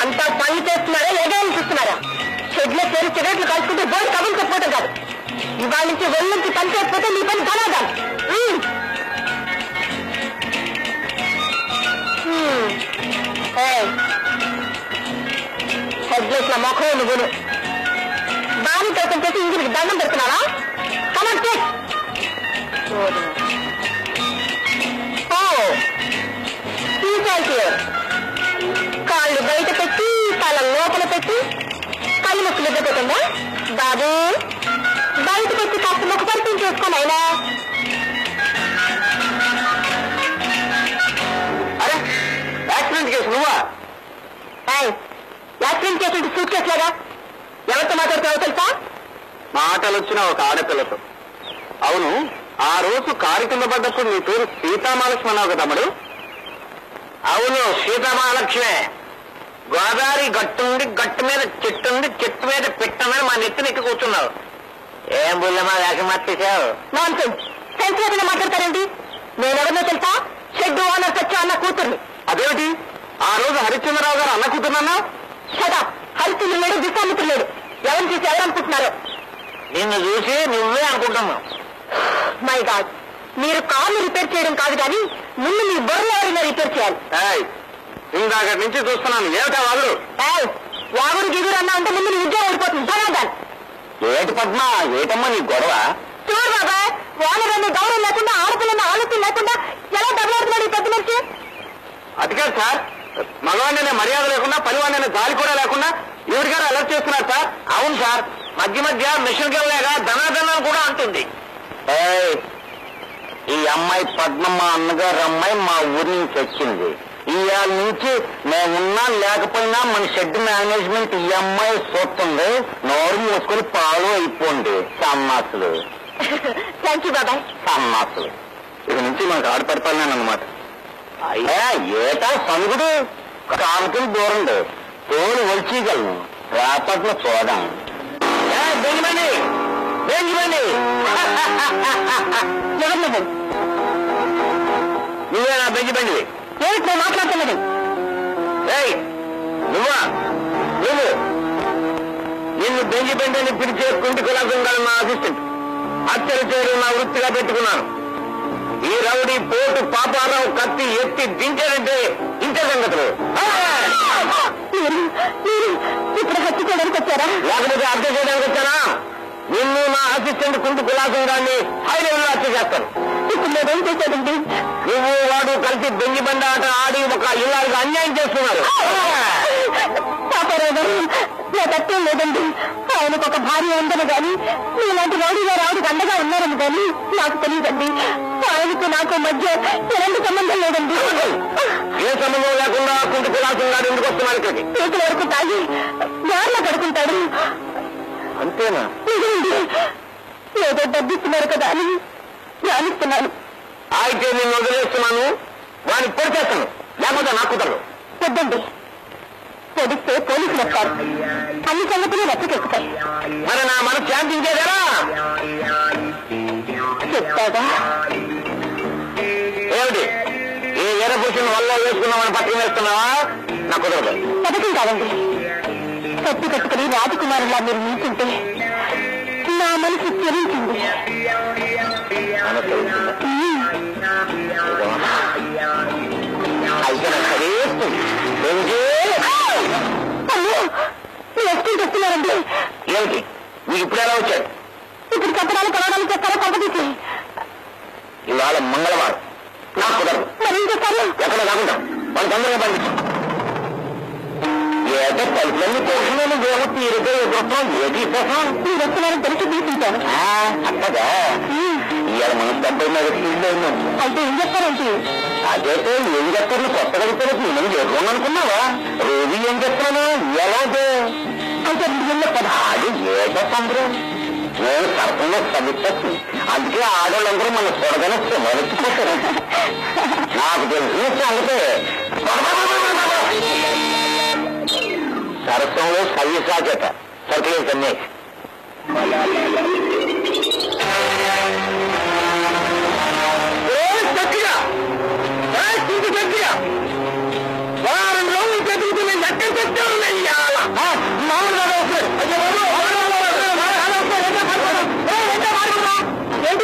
అంతా పని చేస్తున్నారా, ఏదో చూస్తున్నారా? షెడ్లో పేరు చెట్లు కలుసుకుంటే బోర్డు కబులు చెప్పడం కాదు. ఇవాళ నుంచి వెళ్ళి పని చేయకపోతే నీ పని కలదా? హెడ్లెస్ నా మొఖం నువ్వును దాని కోసం చేసి ఇంటికి దండం పెడుతున్నావా? కనెక్ట్ తీసాల్సి కాళ్ళు బయట పెట్టి తల లోపల పెట్టి కళ్ళు ముక్కు నిద్ర పెట్టిందా బాబు? బయట పెట్టి కాస్త ముఖ పరిచయం చేసుకోను. అయినా యాక్సిడెంట్ కేసు నువ్వా? యాక్సిడెంట్ కేసు సూట్ చేసలేదా? ఎవరితో మాట్లాడుతున్నావు తెలుసా? మాటలు వచ్చిన ఒక ఆడపిల్లతో. అవును, ఆ రోజు కారు కింద పడ్డప్పుడు నీ పేరు సీతామహాలక్ష్మి అన్నావు కదా తమ్ముడు? అవును, సీతామహాలక్ష్మే. గోదావరి గట్టుంది, గట్టు మీద చెట్టుంది, చెట్టు మీద పెట్టమని మా నెత్తినెక్కి కూర్చున్నావు. ఏం బుల్లమా లేక మార్చేసావు? నాన్ సెన్స్, సెన్సిటివ్‌గా మాట్లాడతారండి. నేనెవరినో తెలుసా? షెడ్ ఓనర్ సత్య అన్న కూతుర్ని. అదేమిటి, ఆ రోజు హరిశ్చంద్రరావు గారు అన్న కూతురున్నా? సదా హరిశ్చంద్ర లేడు, విశ్వామిత్రుడు లేడు. ఎవరిని చూసి ఎవరనుకుంటున్నారు? నిన్ను చూసి నువ్వే అనుకుంటున్నావు. మై గాడ్, మీరు కార్ని రిపేర్ చేయడం కాదు కానీ ముందు మీ బొర్రలు ఎవరైనా రిపేర్ చేయాలి. ఇందాక నుంచి చూస్తున్నాను. ఏమిటా వాళ్ళు వాగుడు గిగురు అన్నా అంటే ముందు నీ ఉద్యోగం ఓడిపోతుంది. ఏటి పద్మా, ఏటమ్మా నీ గొడవ? చూడు బాబా, వాళ్ళని గౌరవం లేకుండా ఆడపిల్లల ఆలస్యం లేకుండా ఎలా దెబ్బలాడుతున్నాడు ఈ పెద్ద మనిషి? అది కాదు సార్, మగవాడినే మర్యాద లేకుండా పనివాడినే జాలి కూడా లేకుండా ఎవరి గారు అలర్ట్ చేస్తున్నారు సార్. అవును సార్, మధ్య మధ్య మిషన్ గల్లాగా ధనాధనం కూడా అంటుంది. ఈ అమ్మాయి పద్మమ్మ అన్నగారు అమ్మాయి మా ఊరి నుంచి వచ్చింది. ఇవాళ నుంచి మేమున్నా లేకపోయినా మన షెడ్ మేనేజ్మెంట్ ఈ అమ్మాయి చూస్తుంది. నోరు మూసుకొని పాలు అయిపోండి సమ్మాసులు. థ్యాంక్ యూ బాబాయ్. సమ్మాసులు ఇక నుంచి మనకు ఆడపడిపోయినాను అనమాట. అయ్యా ఏటా సనుగుడు కాలుకలు దూరండి తోలు వచ్చేయగలను రేపట్లో చూడం. బెంగమని బెంగమని జగన్మోహన్ నువ్వే నా బెంగిబండివి. ఏమిటి నేను మాట్లాడుతున్నది? నువ్వా నువ్వు? నిన్ను బెంగిబండిని పిలిచే కుంటికులాగుండాలి మా అసిస్టెంట్. హత్యలు చేయడం నా వృత్తిగా పెట్టుకున్నాను. ఈ రౌడీ పోటు పాపారావు కత్తి ఎత్తి దించారంటే ఇంత సంగతులు. ఇప్పుడు హత్య చేయడానికి వచ్చారా లేకపోతే హత్య చేయడానికి వచ్చానా? నిన్ను నా అసిస్టెంట్ కుంటి కులాగుండాన్ని హైదరాబాద్లో హత్య చేస్తాను. ఇప్పుడు నేనేం చేశానండి? నువ్వు వాడు కలిసి బెంగి బండ ఆట ఆడి ఒక ఇల్లాలుగా అన్యాయం చేస్తున్నారు. పాపారావు గారు నా తప్పేం లేదండి. ఆయనకు ఒక భార్య ఉందని కానీ మీలాంటి రౌడీ గారు ఆవిడకు అండగా ఉన్నారని కానీ నాకు తెలియదండి. ఆయనకు నాకు మధ్య ఎలాంటి సంబంధం లేదండి. ఏ సంబంధం లేకుండా కుంటుకు రాకుండా ఎందుకు వస్తున్నాను ఇక్కడికి? చేతుల వరకు తాగి గార్లో కడుకుంటాడు. అంతేనా? ఏదో డబ్బిస్తున్నారు కదా అని జాలిస్తున్నాను. అయితే నేను వదిలేస్తున్నాను, వాడిని పొడిచేస్తాను లేకపోతే నాకు కుదరదు. వద్దండి, పొడిస్తే పోలీసులు వస్తారు, అన్ని సంగతులు నచ్చకెక్కుతాయి. మరి నా మనం శాంతించేదారా చెప్తాగా? ఏమిటి ఈ ఎరపుషుని వల్ల వేసుకున్నామని పట్టుకుని వేస్తున్నావా? నాకు కుదరదు. పథకం కాదండి, కట్టు కట్టుకుని రాజకుమారులా మీరు నిల్చుంటే నా మనసు చెల్లించింది. వస్తున్నారండి. ఏమిటి మీకు ఇప్పుడు ఎలా వచ్చారు? ఇప్పుడు కట్టడాలు కలవడానికి వస్తారా? కొంతకి ఇవాళ మంగళవారం, నాకు కుదరదు. మరి ఏం చేస్తారు? ఎక్కడ కాకుండా వాళ్ళు తొందరగా పంపించు. ఏదో పలుకులన్నీ కోసంలో దేవత ఈ దగ్గర కోసం ఏది కోసం మీరు వస్తున్నారని తెలిసి తీసుకుంటాను. అంతగా ఇవాళ మనం డెబ్బై మీద ఫీల్డ్లో ఉన్నాం. అయితే ఏం చెప్తారంటే అదైతే ఏం చెప్తారు? కొత్తగా చెప్తారు నేను చేద్దాం అనుకున్నావా? రోజు ఏం చెప్తాను ఎలాగే అంటే కదా అది ఏదో సంద్రం. నేను సర్పంలో సమిత్తి, అందుకే ఆడవాళ్ళందరూ మనం చూడగానే మొదటిపోతారు. నాకు తెలిసిన సంగతే సర్పంలో సవ్యసాగత సర్కులే సమ్మె. ఏంటి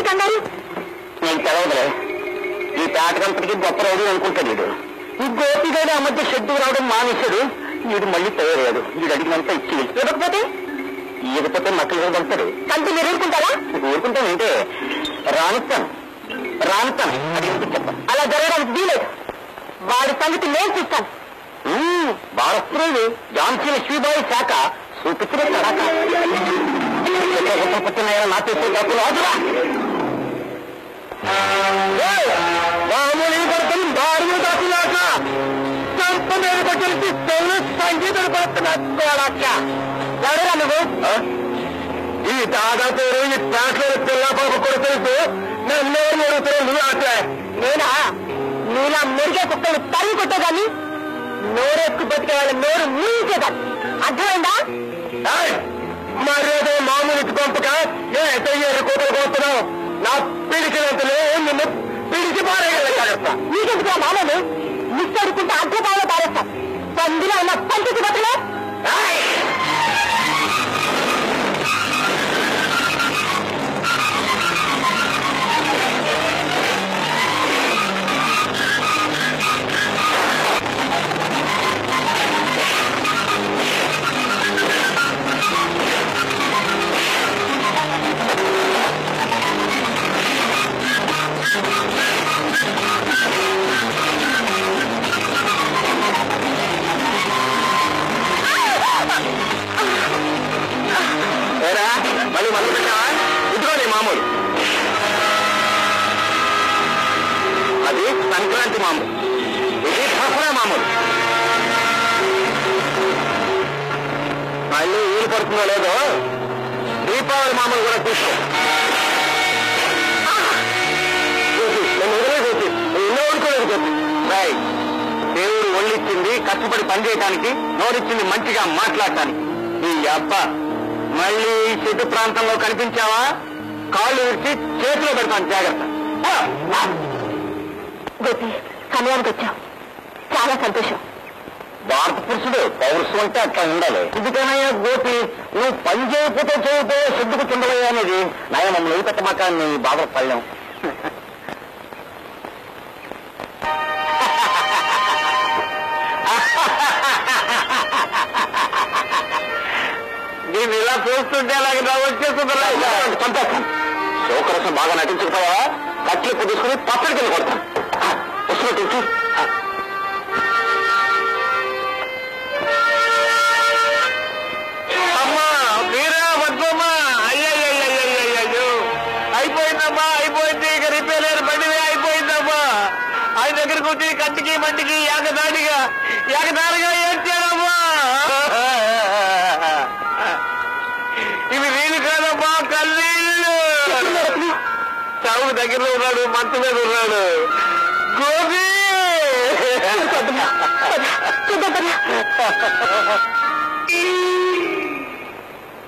కంగారు? నేను తెలవదులే, ఈ పేట కంపెనీకి గొప్ప రౌడీ అనుకుంటాడు వీడు. ఈ గోపిగాడు ఆ మధ్య షెడ్డు రావడం మానేశాడు. వీడు మళ్ళీ తయారయ్యాడు. వీడు అడిగినంతా ఇచ్చి ఇవ్వకపోతే ఇవ్వకపోతే మక్కలు వెళ్తాడు. అంటే మీరు ఊరుకుంటారా? ఊరుకుంటానంటే రానిస్తాను అది చెప్పాను. అలా జరగడానికి వీలేదు. వాడి సంగతి నేను చూస్తాను. భారతదేవి ఝాన్సీ లక్ష్మీబాయి శాఖ చూపించిన కడాక నా చేసే డబ్బులు అదురా మామూలు పడుతుంది. భారీ డబ్బులాక సంప మీద పట్టి సంగీతం పడుతున్నక్క ఎవరా నువ్వు? ఈ దాదా పేరు ఈ ప్లాట్ల పిల్ల పాప కొడుకు నన్ను నువ్వు అట్ట నేనా? నీలా మురిగే కుక్కలు తరిగి కొట్టే కానీ నోరెక్కు బతికే వాళ్ళ నోరు మురిచేదాన్ని అర్థమైందా? మరేదో మామూలు గొంపక ఏ తయ్యేరు కూతురు కోస్తున్నావు? నా పిడికినంతలో నిన్ను పిడిచి పారేస్తా. నీకెందుకు మామూలు మిస్ అడుకుంటే అర్థపాలో పారేస్తా. పందిలో ఉన్న పంచి బతులే సంక్రాంతి మామూలు, ఇది దసరా మామూలు. మళ్ళీ ఏం పడుతుందో లేదో దీపావళి మామూలు కూడా తీసుకో. నేను వదిలేసేసి ఎన్నో అనుకోలేదు చెప్పి రాయ్. దేవుడు ఒళ్ళిచ్చింది కష్టపడి పనిచేయడానికి, నోరిచ్చింది మంచిగా మాట్లాడటానికి. ఈ అబ్బా మళ్ళీ ఈ చెట్టు ప్రాంతంలో కనిపించావా కాళ్ళు విడిచి చేతిలో పెడతాను, జాగ్రత్త. గోపి సమయానికి వచ్చావు, చాలా సంతోషం. భారత పురుషుడు పౌరుషం అంటే అట్లా ఉండాలి. ఎందుకనయ్యా గోపి నువ్వు పని చేయకపోతే చేయకపోతే సిద్ధుకు చిందలయ్యా అనేది నాయ మమ్మల్ని ఏ పెట్టమకాన్ని బాగా పళ్ళాం. నేను ఇలా చూస్తుంటే అలాగే వచ్చేస్తుంటాను. శోకరసం బాగా నటించకపోయా కట్లు కుదుర్చుకుని పక్కడికి వెళ్ళి కొడతాను. వస్తున్నట్టు అమ్మా మీరా వద్దమ్మా. అయ్యో అయిపోయిందమ్మా, అయిపోయింది. ఇక రిపేర్ బండివే అయిపోయిందమ్మా. ఆయన దగ్గరకు వచ్చి కత్తికి మంటికి ఏకదారిగా ఏడ్చానమ్మా. ఇవి నీళ్ళు కాదమ్మా, కన్నీళ్ళు. చావు దగ్గరలో ఉన్నాడు, మంచు మీద ఉన్నాడు. గోపి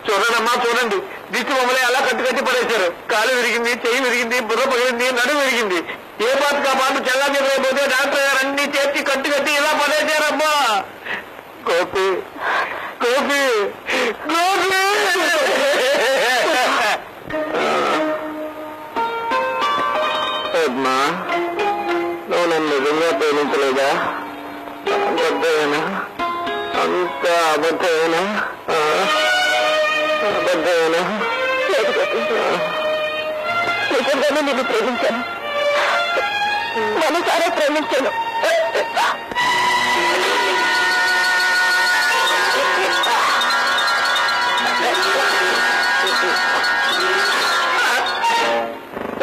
చూడమ్మా, చూడండి దిష్టి బొమ్మలే అలా కట్టుకట్టి పడేశారు. కాలు విరిగింది, చెయ్యి విరిగింది, బుర్ర పగిలింది, నడుము విరిగింది. ఏ బాధ బాబు చెల్లా నిద్రపోతే డాక్టర్ గారు అన్ని చేర్చి కట్టుకట్టి ఇలా పడేశారమ్మా. గోపి గోపి గోపి అమ్మా నువ్వు నన్ను నిజంగా ప్రేమించలేదా? అబద్ధమేనా? అంత అబద్ధమేనా? అబద్ధమేనా? నిజంగానే నేను ప్రేమించాను, మనసారా ప్రేమించాను.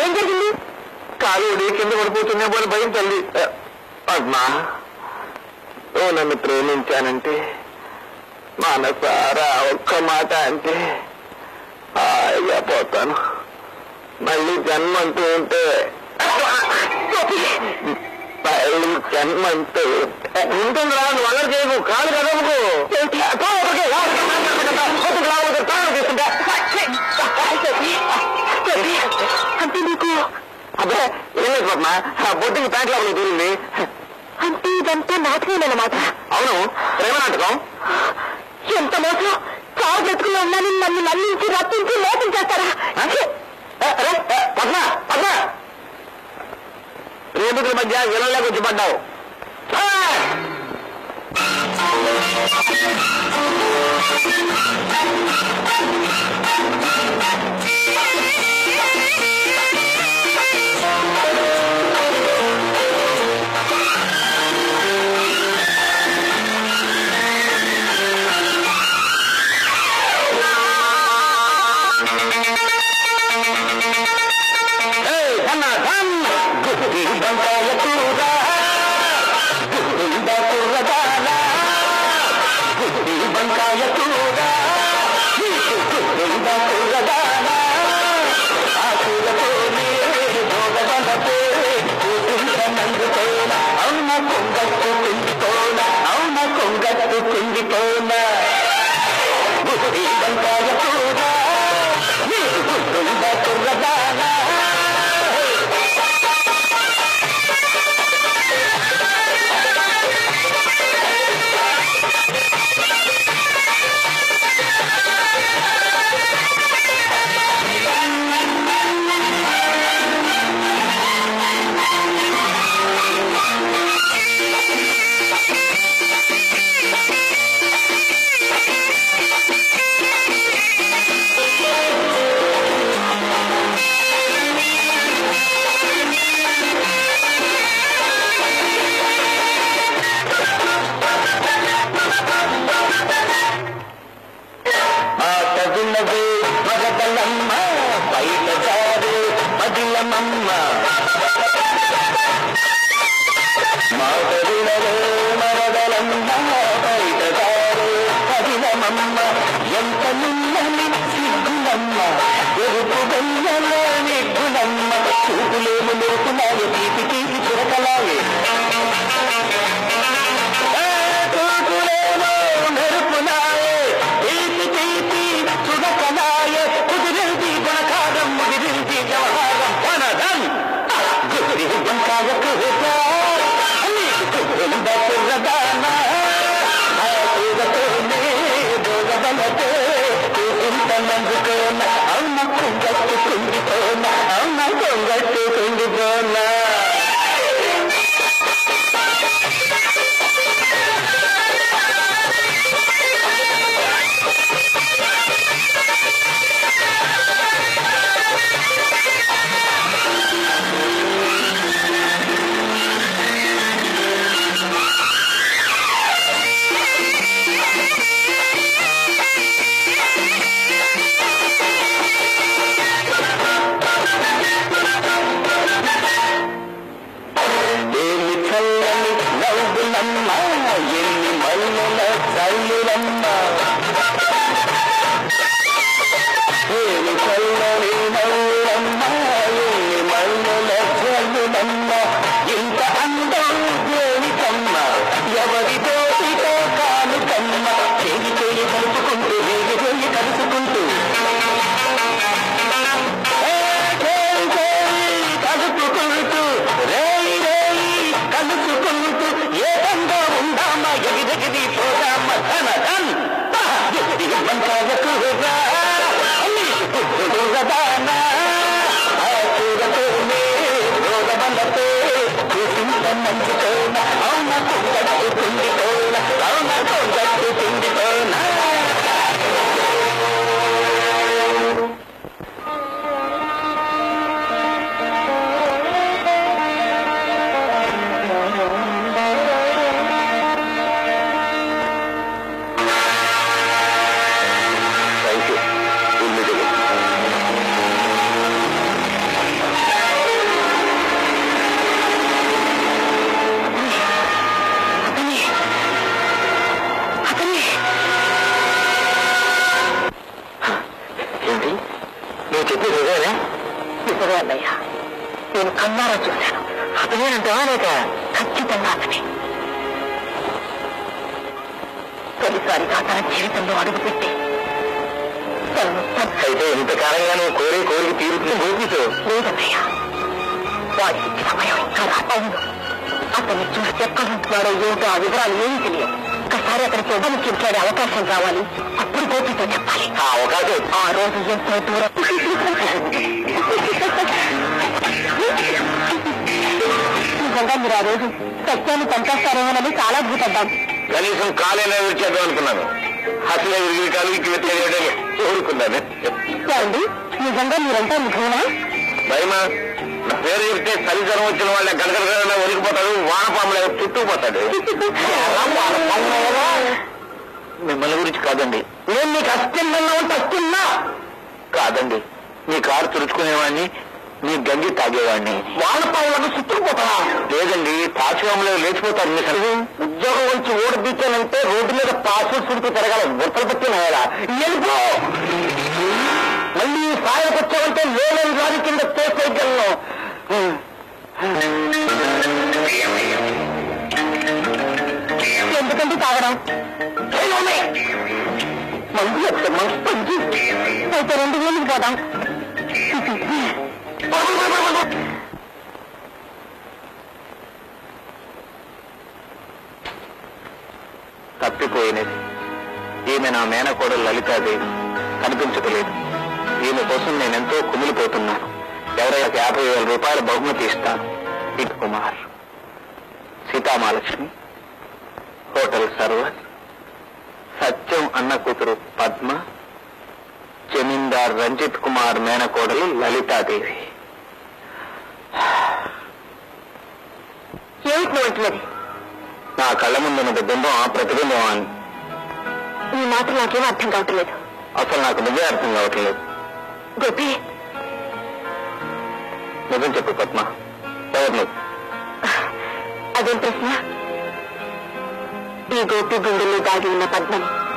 ఏం జరిగింది? కాలుడి కింద పడిపోతున్నా పోని భయం తల్లి. అమ్మా ఓ నన్ను ప్రేమించానంటే మానసారా ఒక్క మాట అంటే హాయిగా పోతాను. మళ్ళీ జన్మ అంటూ ఉంటే జన్మ అంటూ ఉంటుందిరా. నువ్వు అలా చేయకు, కాలు కదముకు అంటే నీకు అబ్బా ఏం లేదు బాబా. బొడ్డుకి ప్యాంట్ లాగా దూరింది అంటే ఇదంతా నాటకమేనమాట. అవును ప్రేమ నాటకం. ఎంత మోసం! చావు బ్రతుకులో ఉన్నాను, నన్ను నమ్మించి రప్పించి మోసం చేస్తారా? పద్మ పద్మ ప్రేమికుల మధ్య విలలా గుర్తుపడ్డావు.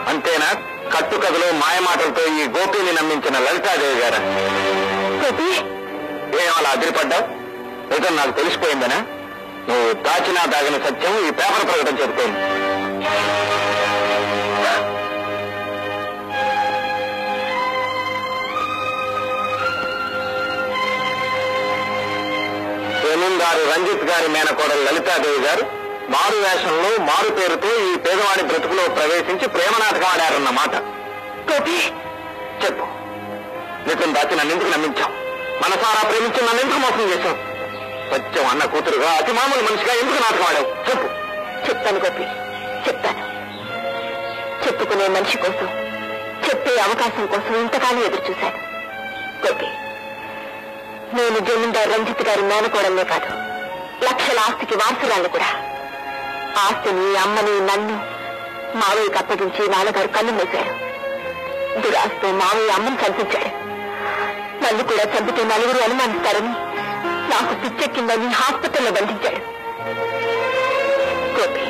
अंतना కట్టుకథలు మాయమాటలతో ఈ గోపిని నమ్మించిన లలితాదేవి గారు. గోపి ఏం అలా అదిరిపడ్డావు? ఏదో నాకు తెలిసిపోయిందనా? నువ్వు దాచినా దాగిన సత్యం ఈ పేపర్ ప్రకటన చెబుతోంది. గారు రంజిత్ గారి మేనకోడలు లలితాదేవి గారు మారు వేషంలో మారు పేరుతో ఈ పేదవాడి బ్రతుకులో ప్రవేశించి ప్రేమనాటకం ఆడారన్నమాట. చెప్పు, నిజం దాచి నన్నెందుకు నమ్మించాం? మనసారా ప్రేమించి నన్నెందుకు మోసం చేశాం? సత్యం అన్న కూతురుగా అతి మామూలు మనిషిగా ఎందుకు నాటకం ఆడావు? చెప్పు. చెప్తాను గోపి, చెప్తాను. చెప్పుకునే మనిషి కోసం, చెప్పే అవకాశం కోసం ఇంతకాలం ఎదురు చూశాను గోపి. నేను జమీందార్ రంజిత్ గారి మేనకోడమే కాదు, లక్షల ఆస్తికి వారసురాలు కూడా. ఆస్తిని, అమ్మని, నన్ను మావయ్యకు అప్పగించి నాన్నగారు కన్ను మూశారు. దురాస్తో మావయ్య అమ్మని చంపించాడు. నన్ను కూడా చంపితే నలుగురు అనుమానిస్తారని నాకు పిచ్చెక్కిందని హాస్పిటల్లో బంధించాడు. గోపి,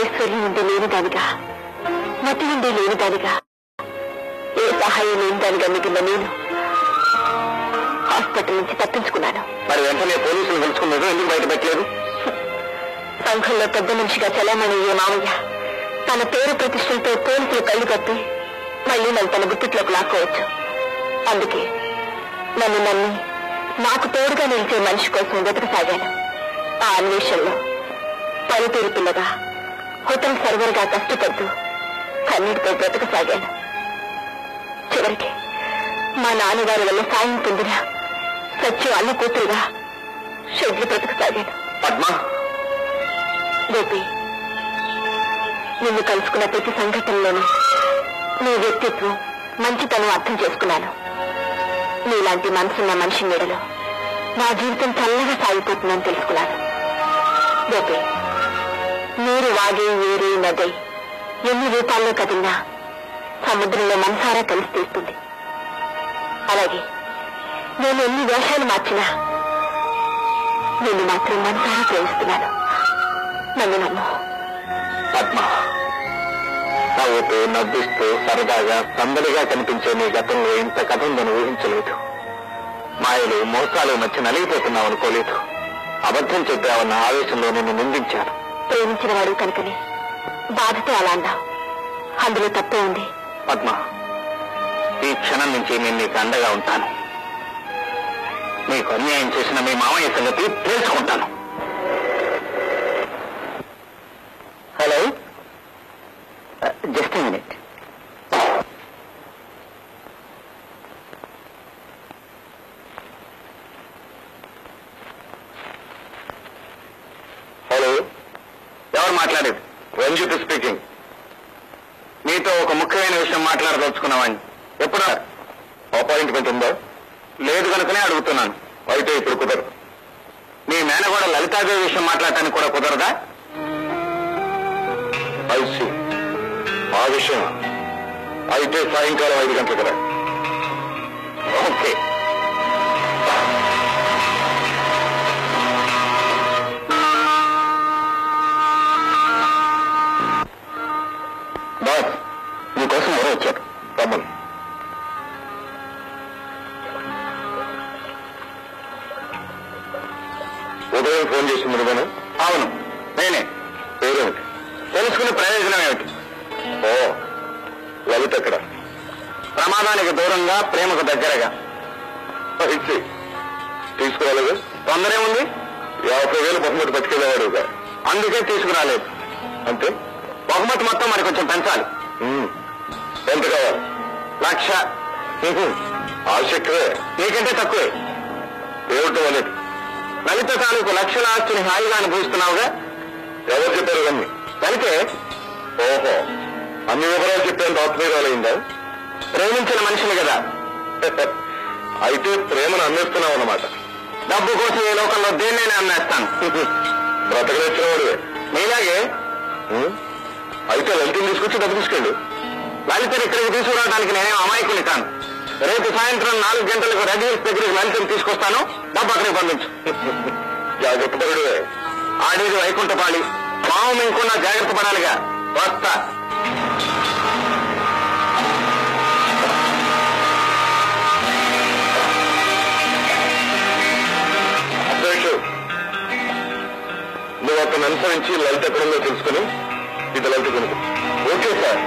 ఐశ్వర్యం ఉండి లేనిదానిగా, మతి ఉండి లేనిదానిగా, ఏ సహాయం లేనిదానిగా మిగిలిన నేను హాస్పిటల్ నుంచి తప్పించుకున్నాను. మరి వెంటనే పోలీసులు తెలుసుకున్నారు, ఎందుకు బయట పెట్టలేదు? సంఘంలో పెద్ద మనిషిగా చలామణి అయ్యే మామయ్య తన పేరు ప్రతిష్టలతో పోలీసులు కళ్ళు కప్పి మళ్ళీ నన్ను తన గుప్పిట్లోకి లాక్కోవచ్చు. అందుకే నన్ను నమ్మి నాకు తోడుగా నిలిచే మనిషి కోసం వెతకసాగాను. ఆ అన్వేషణలో పనితీరు పిల్లగా, హోటల్ సర్వర్గా కష్టపడుతూ కన్నీటితో బ్రతకసాగాను. చివరికి మా నాన్నగారి వల్ల సాయం పొందిన సత్యం అన్న కూతురుగా షెడ్లు బ్రతకసాగాను. పద్మా, గోపి, నిన్ను కలుసుకున్న ప్రతి సంఘటనలోనూ నీ వ్యక్తిత్వం, మంచితనం అర్థం చేసుకున్నాను. నీలాంటి మనసున్న మనిషి నీడలో నా జీవితం చల్లగా సాగిపోతుందని తెలుసుకున్నాను. గోపి, నీరు వాగే ఏరే నదై ఎన్ని రూపాల్లో కదిలినా సముద్రంలో మనసారా కలిసి తీస్తుంది. అలాగే నేను ఎన్ని వేషాలు మార్చినా నేను మాత్రం మనసారా ప్రేమిస్తున్నాను. నన్ను నమ్ము. పద్మ, నవ్వుతూ నవ్విస్తూ సరదాగా సందడిగా కనిపించే నీ గతంలో ఇంత కథ ఉందని ఊహించలేదు. మాయలు మోసాలు మధ్య నలిగిపోతున్నావు అనుకోలేదు. అబద్ధం చెప్పావన్న ఆవేశంలో నిన్ను నిందించాను. ప్రేమించిన వాడు కనుకనే బాధతో అలా అన్నావు. అందులో తప్పే ఉంది. పద్మ, ఈ క్షణం నుంచి నేను నీకు అండగా ఉంటాను. నీకు అన్యాయం చేసిన మీ మామయ్య సంగతి తెలుసుకుంటాను. Hello, just minute. హలో, ఎవరు మాట్లాడేది? రంజిత్ స్పీకింగ్. మీతో ఒక ముఖ్యమైన విషయం మాట్లాడదలుచుకున్నామండి. ఎప్పుడా అపాయింట్మెంట్ ఉందో? లేదు కనుకనే అడుగుతున్నాను. అయితే ఇప్పుడు కుదరదు. మీ మేనగోడ లలితాదేవి విషయం మాట్లాడటానికి కూడా కుదరదా? ఐసి ఆ విషయం అయితే సాయంకాలం 5 గంటలకు రా. ఓకే. బాస్, మీకోసం ఎవరో వచ్చారు. రమ్మను. ఉదయం ఫోన్ చేసింది నువ్వేనా? అవును, నేనే. పేరేమిటి? తెలుసుకునే ప్రయోజనం ఏమిటి? ఓ, లలిత ఎక్కడ? ప్రమాదానికి దూరంగా, ప్రేమకు దగ్గరగా. ఇచ్చి తీసుకురాలేదు. తొందరే ఉంది. 50,000 బహుమతి పట్టుకెళ్ళేవాడుగా, అందుకే తీసుకురాలేదు. అంతే? బహుమతి మొత్తం మరి కొంచెం పెంచాలి. ఎంత కావాలి? 1,00,000. ఆశక్వే, నీకంటే తక్కువే. ఏమిటో అనేది లలిత తాలూకు లక్షల ఆస్తిని హాయిగా అనుభవిస్తున్నావుగా. ఎవరు చెప్పారు అన్ని? లలితే. ఓహో, అన్ని వివరాలు చెప్పేంత ఆత్మీయరాలైందా? ప్రేమించిన మనిషిని కదా. అయితే ప్రేమను అమ్మేస్తున్నావు అన్నమాట. డబ్బు కోసం ఈ లోకంలో దేన్నైనా అమ్మేస్తాను. బ్రతకలేచ్చిన వాడువే నీలాగే. అయితే లలితని తీసుకొచ్చి డబ్బు తీసుకెళ్ళు. లలితని ఇక్కడికి తీసుకురావడానికి నేనేం అమాయకుని కాను. రేపు సాయంత్రం 4 గంటలకు రెడ్ హిల్స్ దగ్గరికి లలితని తీసుకొస్తాను. డబ్బు అక్కడికి పంపించు. జాగ్రత్త పడుడువే. ఆడేది వైకుంఠపాళి. పాము ఇంకున్నా జాగ్రత్త పడాలిగా. వస్తా. అతను అనుసరించి లలిత ఎక్కడంలో తెలుసుకుని ఇది లలిత కొనుక్కో. Okay sir.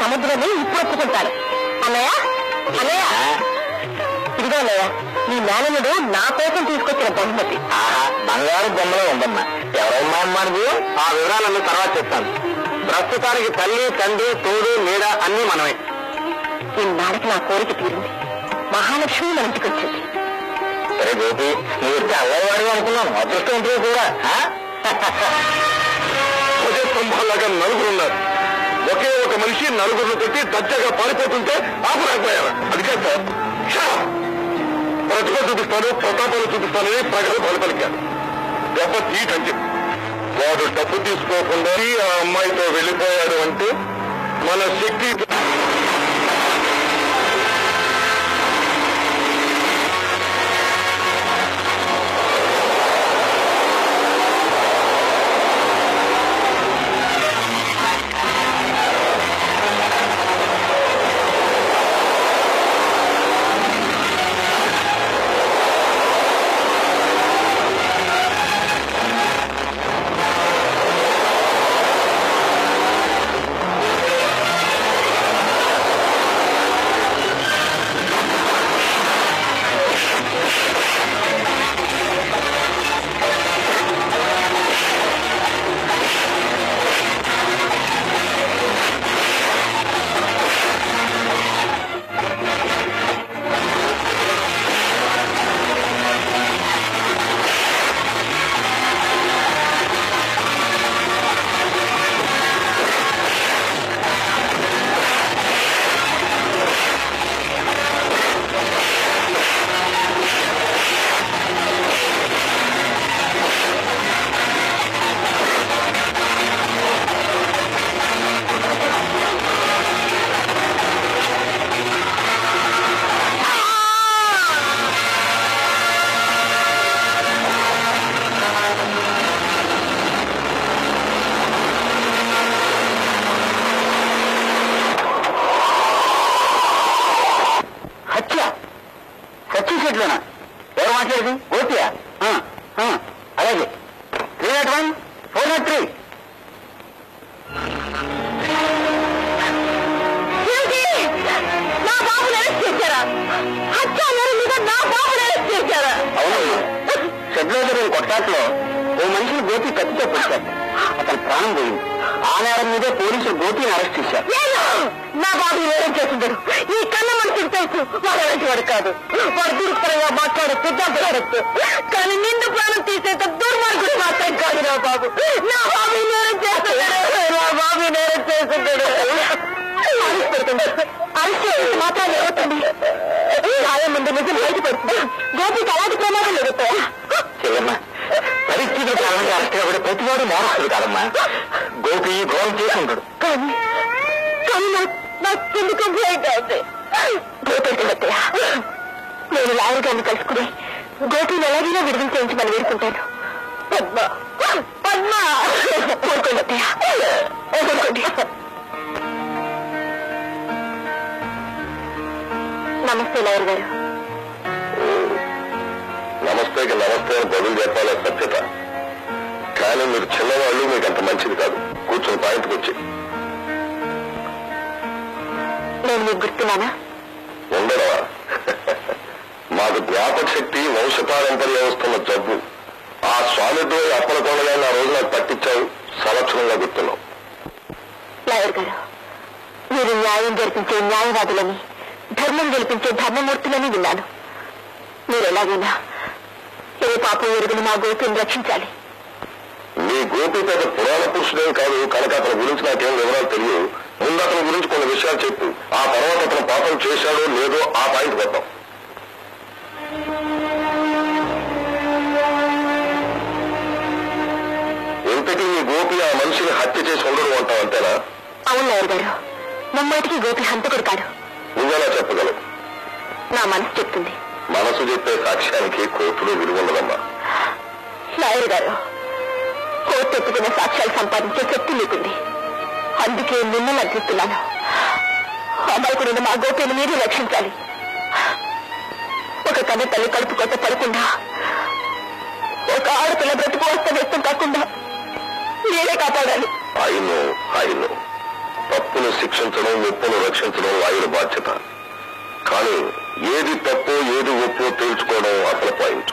समुद्र में इपड़को अनया अनया इनका మానవుడు నా కోసం తీసుకొచ్చిన బహుమతి. ఆహా, బంగారు బొమ్మలో ఉందమ్మా. ఎవరమ్మా అమ్మాను? ఆ వివరాలన్నీ తర్వాత చెప్తాను. ప్రస్తుతానికి తల్లి, తండ్రి, తోడు, నీడ అన్నీ మనమే. ఈనాడికి నా కోరిక తీరింది. మహాలక్ష్మి మన ఇంటికి వచ్చింది. సరే గోపి, నువ్వు అవ్వవాడు అనుకున్నాను. అదృష్టం ఉంటుంది కూడా. కుంభంలాగా నలుగురు ఉన్నారు. ఒకే ఒక మనిషి నలుగురును పెట్టి దచ్చగా పారిపోతుంటే ఆకు రాకపోయారు. అందుకే సార్ ప్రతిభ చూపిస్తాను, ప్రతాపాలు చూపిస్తానని ప్రజలు బలపలికారు. దెబ్బ తీటంటే వాడు డబ్బు తీసుకోకుండా ఆ అమ్మాయితో వెళ్ళిపోయాడు అంటే మన శక్తి తప్పును శిక్షించడం, ముప్పును రక్షించడం ఆయన బాధ్యత. కానీ ఏది తప్పు ఏది ఒప్పో తెలుసుకోవడం అసలు పాయింట్.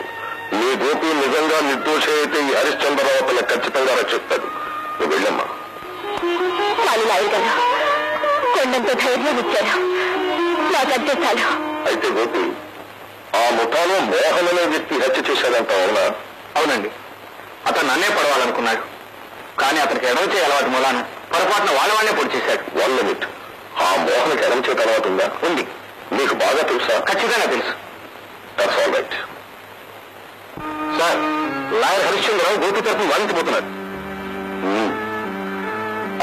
నీ గోపి నిజంగా నిర్దోషి అయితే ఈ హరిశ్చంద్రరావు తన ఖచ్చితంగా రక్షిస్తాడు. నువ్వు వెళ్ళమ్మా. కొండంత ధైర్యం ఇచ్చారు నాకంటే చాలు. అయితే గోపి, ఆ ముఠాలో మోహన్ అనే వ్యక్తి హత్య చేశాడంట, అవునా? అవునండి, అతను నన్నే పడవాలనుకున్నాడు, కానీ అతనికి ఎడవచ్చే అలవాటు మూలాన పొరపాటున వాళ్ళనే పొడి చేశాడు. వన్ మినిట్, ఆ మోహన్కి ఎడవచ్చే అలవాటు ఉందా? ఉంది. మీకు బాగా తెలుసా? ఖచ్చితంగా తెలుసు. That's all right. Sir, lawyer Harishchandra Rao Gopi తరఫున వాదించబోతున్నారు.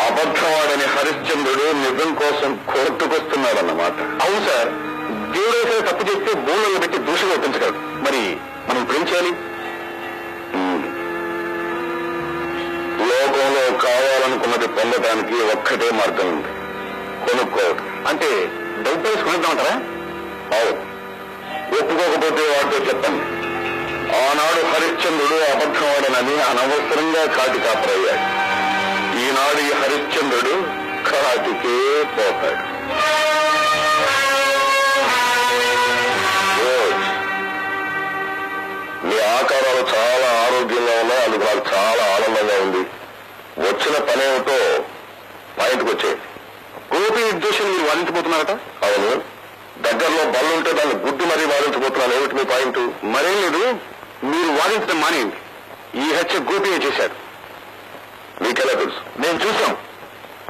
అబద్ధవాడని హరిశ్చంద్రుడు నిజం కోసం కోర్టుకొస్తున్నాడన్నమాట. అవును సార్, దేవుడేసే తప్పు చేస్తే బోర్డు పెట్టి దూషిగా ఒప్పించగలడు. మరి మనం ఏం చేయాలి? లోకంలో కావాలనుకున్నది పొందడానికి ఒక్కటే మార్గం ఉంది, కొనుక్కోవడం. అంటే డబ్బు వేసి కొనుద్దామంటారా? అవును. ఒప్పుకోకపోతే వాటితో చెప్పండి. ఆనాడు హరిశ్చంద్రుడు అబద్ధవాడనని అనవసరంగా కాటి కాపరయ్యాడు. ఈనాడు ఈ హరిశ్చంద్రుడు కాటికే పోతాడు. మీ ఆకారాలు చాలా ఆరోగ్యంగా ఉన్నాయి, అందుకు నాకు చాలా ఆనందంగా ఉంది. వచ్చిన పనేమిటో పాయింట్కి వచ్చేది. గోపి నిర్దోషం మీరు వాదించబోతున్నారట? అవును. దగ్గరలో బళ్ళు ఉంటే దాన్ని గుడ్డి మరీ వాదించబోతున్నాను. ఏమిటి మీ పాయింట్? మరేం లేదు, మీరు వాదించడం మానేయండి. ఈ హత్య గోపియే చేశాడు. మీకెలా తెలుసు? మేము చూసాం.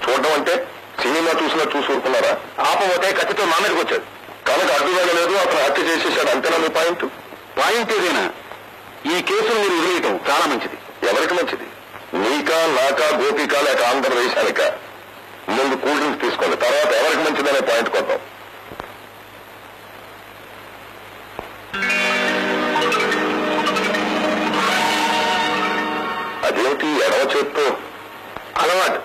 చూడడం అంటే సినిమా చూసినా చూసి ఊరుకున్నారా? ఆపపోతే ఖచ్చితంగా మా మీదకి వచ్చాడు, కనుక అడ్డుగా లేదు, అతను హత్య చేసేసాడు. అంతేనా మీ పాయింట్? పాయింట్ ఏదైనా ఈ కేసును మీరు వదిలేయటం చాలా మంచిది. ఎవరికి మంచిది? నీకా, నాకా, గోపికా, లేక ఆంధ్రదేశానికా? ముందు కూల్ డ్రింక్స్ తీసుకోండి, తర్వాత ఎవరికి మంచిదనే పాయింట్ కొద్దాం. అదేమిటి ఎడవ చేత్తో అలవాటు?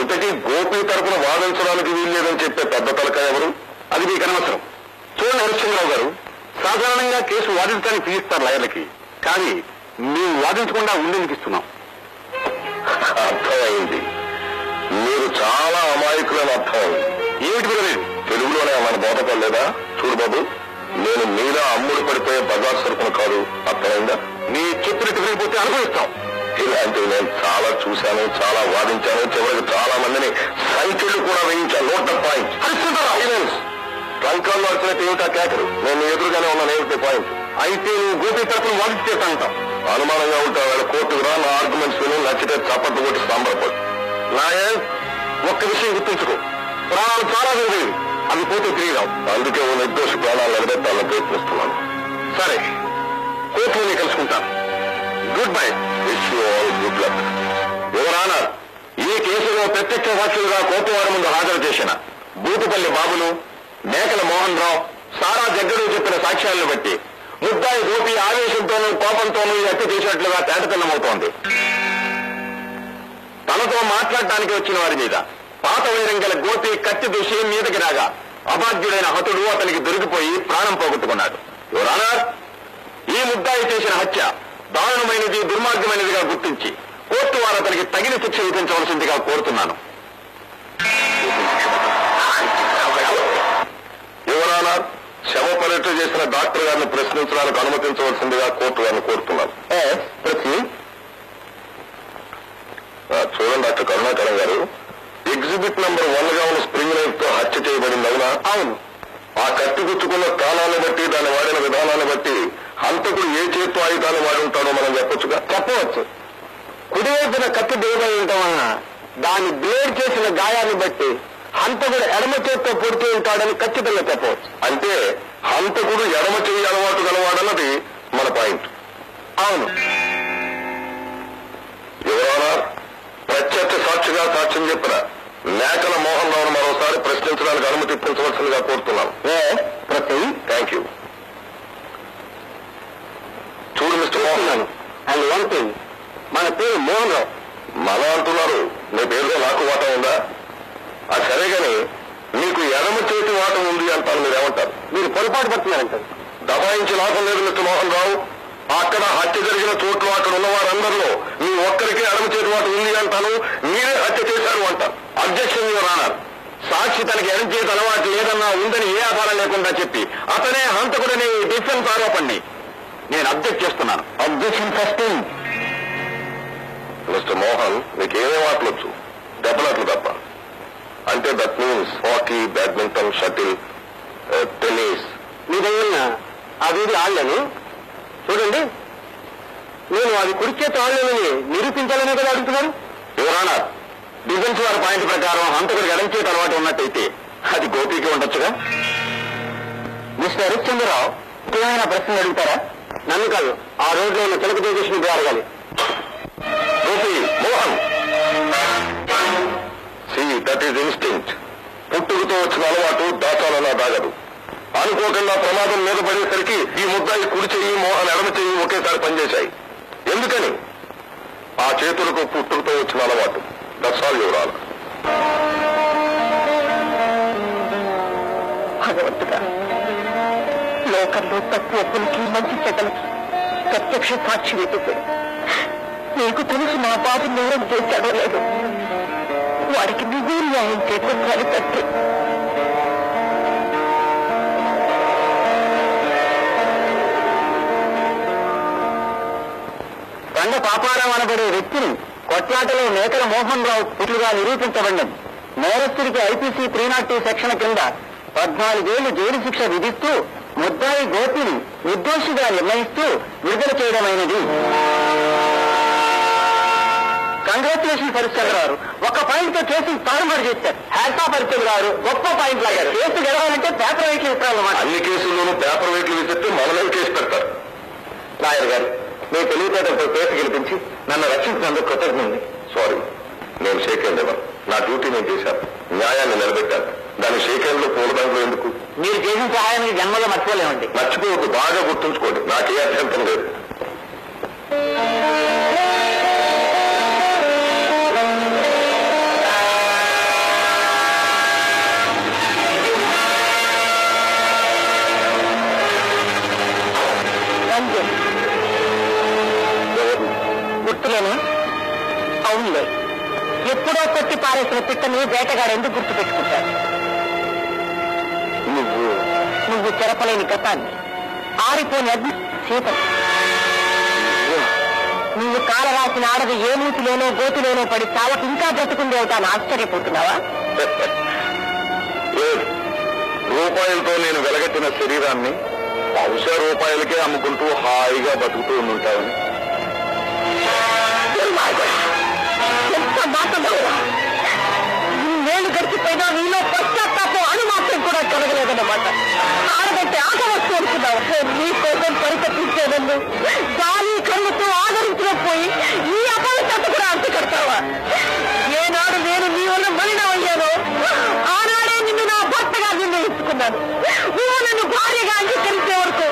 ఇంతకీ గోపి తరపున వాదించడానికి వీల్లేదని చెప్పే పెద్ద తలక ఎవరు? అది మీకు అనవసరం. చూడండి హరిశ్చంద్రరావు గారు, సాధారణంగా కేసు వాదించడానికి పిలుస్తారు లాయర్లకి, కానీ మేము వాదించకుండా ఉండేందుకు ఇస్తున్నాం. అర్థమైంది, మీరు చాలా అమాయకులని అర్థమైంది. ఏమిటి గురించి తెలుగులోనే మన బోధపడలేదా? చూడు బాబు, నేను మీద అమ్ముడు పడిపోయే బజార్ సరుకులు కాదు, అర్థమైందా? నీ చెప్పులు తిరిగిపోతే అనుభవిస్తాం. ఇలాంటివి నేను చాలా చూశాను, చాలా వాదించాను, చివరికి చాలా మందిని సైకిళ్లు కూడా వేయించాను. Note the point. లంకాల్లో వచ్చినట్టు ఏమిటా కేకలు? నేను ఎదురుగానే ఉన్నాను. ఏమిటి పాయింట్? అయితే నువ్వు గోపి తరపున వాదిస్తే అంటాం. అనుమానంగా ఉంటావు, వాళ్ళ కోర్టుకు రా, నా ఆర్గ్యుమెంట్స్ విని, నచ్చితే చప్పట్లు కొట్టి సంబరపడు. నాయే, ఒక్క విషయం గుర్తుంచుకో, ప్రాణాలు చాలా జరిగేవి, అవి పోతే తిరిగిరావు. అందుకే ఓ నిర్దోష ప్రాణాలు నిలబెట్టాలని ప్రయత్నిస్తున్నాను. సరే, కోర్టులోనే కలుసుకుంటాను. Good bye. Wish you all good luck. ఎవరైనా ఈ కేసులో ప్రత్యక్ష సాక్షులుగా కోర్టు వారి ముందు హాజరు చేసిన బూతుపల్లి బాబును, మేకల మోహన్ రావు, సారా జగ్గడు చెప్పిన సాక్ష్యాలను బట్టి ముద్దాయి గోపి ఆవేశంతోనూ కోపంతోనూ హత్య చేసినట్లుగా తేటతెల్లమవుతోంది. తనతో మాట్లాడటానికి వచ్చిన వారి మీద పాత వైరం గల గోపి కత్తి దూసి మీదకి రాగా అబాధ్యుడైన హతుడు అతనికి దొరికిపోయి ప్రాణం పోగొట్టుకున్నాడు. ఈ ముద్దాయి చేసిన హత్య దారుణమైనది, దుర్మార్గమైనదిగా గుర్తించి కోర్టు వారు అతనికి తగిన శిక్ష విధించవలసిందిగా కోరుతున్నాను. యువరానా, శవ పర్యటన చేసిన డాక్టర్ గారిని ప్రశ్నించడానికి అనుమతించవలసిందిగా కోర్టు గారిని కోరుతున్నాను. చూడండి డాక్టర్ కరుణాకరం గారు, ఎగ్జిబిట్ నంబర్ 1గా ఉన్న స్ప్రింగ్ లైఫ్ తో హత్య చేయబడింది, అవునా? అవును. ఆ కత్తి గుచ్చుకున్న కాలాన్ని బట్టి, దాన్ని వాడిన విధానాన్ని బట్టి హంతకుడు ఏ చేత్తో ఆయుధాన్ని వాడి ఉంటాడో మనం చెప్పొచ్చుగా? చెప్పవచ్చు. కుడివైపున కత్తి దూరం ఉండటం వలన దాన్ని బ్లేడ్ చేసిన గాయాన్ని బట్టి హంతకుడు ఎడమ చేత్తో పొడిచి ఉంటాడని ఖచ్చితంగా చెప్పవచ్చు. అంటే హంతకుడు ఎడమ చేయి అలవాటు గలవాడన్నది మన పాయింట్. అవును. ఎవరైనా ప్రత్యక్ష సాక్షిగా సాక్ష్యం చెప్పిన మేకల మోహన్ రావును మరోసారి ప్రశ్నించడానికి అనుమతి ఇప్పించవలసిందిగా కోరుతున్నాను. Thank you. చూడు mister Mohan Rao, and one thing, మన పేరు మోహన్ రావు. మన అంటున్నారు, మీ పేరులో నాకు వాటా ఉందా? అది సరే కానీ మీకు ఎడమ చేతి వాటం ఉంది అంటారు, మీరేమంటారు? మీరు పొరపాటు పడుతున్నారంటారు. దబాయించి లాభం లేదు మిస్టర్ మోహన్ రావు. అక్కడ హత్య జరిగిన చోట్ల అక్కడ ఉన్న వారందరిలో మీ ఒక్కరికే అడవి చేతి వాటి ఉంది అంటాను, మీరే హత్య చేశారు అంటారు. Objection your honour. సాక్షి తనకి ఎరంచేత అలవాటు లేదన్నా ఉందని ఏ ఆధారం లేకుండా చెప్పి అతనే హంతకుడని డిఫెన్స్ ఆరోపణని నేను అబ్జెక్ట్ చేస్తున్నాను. అబ్జెక్షన్ ఫస్ట్ మిస్టర్ మోహన్, మీకు ఏమేమి ఆటలొచ్చు? డబ్బులట్లు తప్ప. అంటే that means hockey, badminton, shuttle, tennis. మీదేమన్నా అవేది ఆడలేను. చూడండి, నేను అది కుడిచేత ఆడలేనని నిరూపించాలనే కదా అడుగుతున్నారు. ఎవరన్నా డిఫెన్స్ వారి పాయింట్ ప్రకారం హంతకుడికి ఎడంచేత అలవాటు ఉన్నట్టయితే అది గోపికి ఉండొచ్చుగా. మిస్టర్ హరిశ్చంద్రరావు, ముఖ్యమైన ప్రశ్నలు అడుగుతారా? నన్ను కాదు, ఆ రోడ్లో ఉన్న తెలుగుదేశం అడగాలి. Gopi Mohan, see that is instinct. పుట్టుకతో వచ్చిన అలవాటు దాచాలన్నా దాగదు. అనుకోకుండా ప్రమాదం మీద పడేసరికి ఈ ముద్దాయి కుడి చెయ్యి, మోహన్ ఎడమ చెయ్యి ఒకేసారి పనిచేశాయి. ఎందుకని? ఆ చేతులకు పుట్టుకతో వచ్చిన అలవాటు. భగవంతుడా, లోకంలో తక్కువ పులికి మంచి చెడ్డలకి ప్రత్యక్ష సాక్షి వెతితే నీకు తెలుసు నా బాబు నేరం చేశాడో లేదు. వారికి నిజం న్యాయం చేకూర్చాలి తప్పి. రంగ పాపారావు అనబడే వ్యక్తిని కొట్లాటలో నేతల మోహన్ రావు పుట్లుగా నిరూపించబడింది. నేరస్తుడికి ఐపీసీ 302 సెక్షన్ కింద 14 ఏళ్లు జైలు శిక్ష విధిస్తూ ముద్దాయి గోపిని నిర్దోషిగా నిర్ణయిస్తూ విడుదల చేయడమైనది. కంగ్రాచులేషన్ పరిస్థితులు గారు, ఒక పాయింట్ తో కేసు తారుమారు చేస్తారు. హ్యాటా పరిస్థితులు గారు గొప్ప పాయింట్ లాగారు. కేసు గెలవాలంటే పేపర్ వెయిట్లు ఇస్తారన్నమాట. అన్ని కేసుల్లోనూ పేపర్ వెయిట్లు విసిస్తే మొదలైన కేసు పెడతారు. లాయర్ గారు, మీ తెలివితేటలతో కేసు గెలిపించి నన్ను రక్షించినందుకు కృతజ్ఞండి. సారీ, నేను షేకేంద్ర, నా డ్యూటీ నేను చేశాను, న్యాయాన్ని నిలబెట్టాను. దాన్ని షేకేంద్రలో పోవడానికి ఎందుకు? మీరు చేసిన సహాయాన్ని జన్మలో మర్చిపోలేమండి. మర్చిపోవద్దు, బాగా గుర్తుంచుకోండి. నాకే అభ్యంతరం లేదు. అవునులే, ఎప్పుడో కొట్టి పారేసిన పిట్టని వేటగాడు ఎందుకు గుర్తు పెట్టుకుంటాడు? నువ్వు చెరపలేని గతాన్ని, ఆరిపోని అగ్ని సీత, నువ్వు కాలరాసిన ఆడది ఏ నీటిలోనో గోతిలోనో పడి చాలకు ఇంకా బ్రతుకుండే అవుతాను. ఆశ్చర్యపోతున్నావా? రూపాయలతో నేను వెలగట్టిన శరీరాన్ని బహుశా రూపాయలకే అమ్ముకుంటూ హాయిగా బతుకుతూ ఉంటావని. ఎంత మాటలేదా? నేను గడిచిపోయినా నీలో పశ్చాత్తాపం అనుమాత్రం కూడా కలగలేదన్నమాట. ఆడదంటే ఆగవచ్చు అనుకున్నావు. నీ కోసం పరితపించేదన్ను దాని కళ్ళతో ఆదరించిన పోయి ఈ అపవిత్రత కూడా అంత కడతావా? ఏనాడు నేను నీ వల్ల మలినం అయ్యానో ఆనాడే నిన్ను నా భర్తగా నిర్ణయించుకున్నాను. నువ్వు నన్ను భార్యగా అంగీకరించే వరకు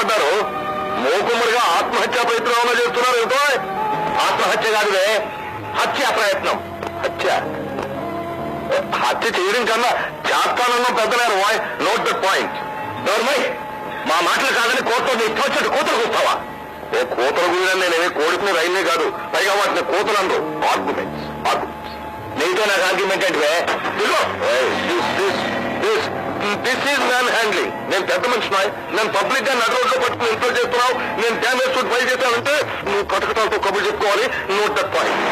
పడ్డారు. మోకుమ్మడిగా ఆత్మహత్యా ప్రయత్నం చేస్తున్నారు. ఏమిటో ఆత్మహత్య కాదులే, హత్య ప్రయత్నం. హత్య చేయడం కన్నా చేస్తానన్న పెద్దలేరు. Note the point. దౌర్మై, మా మాటలు కాదని కోర్టు నీ ఇష్టం వచ్చేట్టు కూతురు కూస్తావా? ఏ కూతురు కూడా నేనే కోడిని రైలే కాదు, పైగా వాటిని కూతురు అందు. ఆర్గ్యుమెంట్స్ నీతో నాకు ఆర్గ్యుమెంట్ అంటే దిస్ ఈజ్ మ్యాన్ హ్యాండ్లింగ్. నేను పెద్ద మనిషిన, నేను పబ్లిక్ గా నడు రోడ్లో పట్టుకుని ఇంట్లో చేస్తున్నావు. నేను డ్యామేజ్ సూట్ బయట చేశానంటే నువ్వు కటకటాలతో కబులు చెప్పుకోవాలి. Note that point.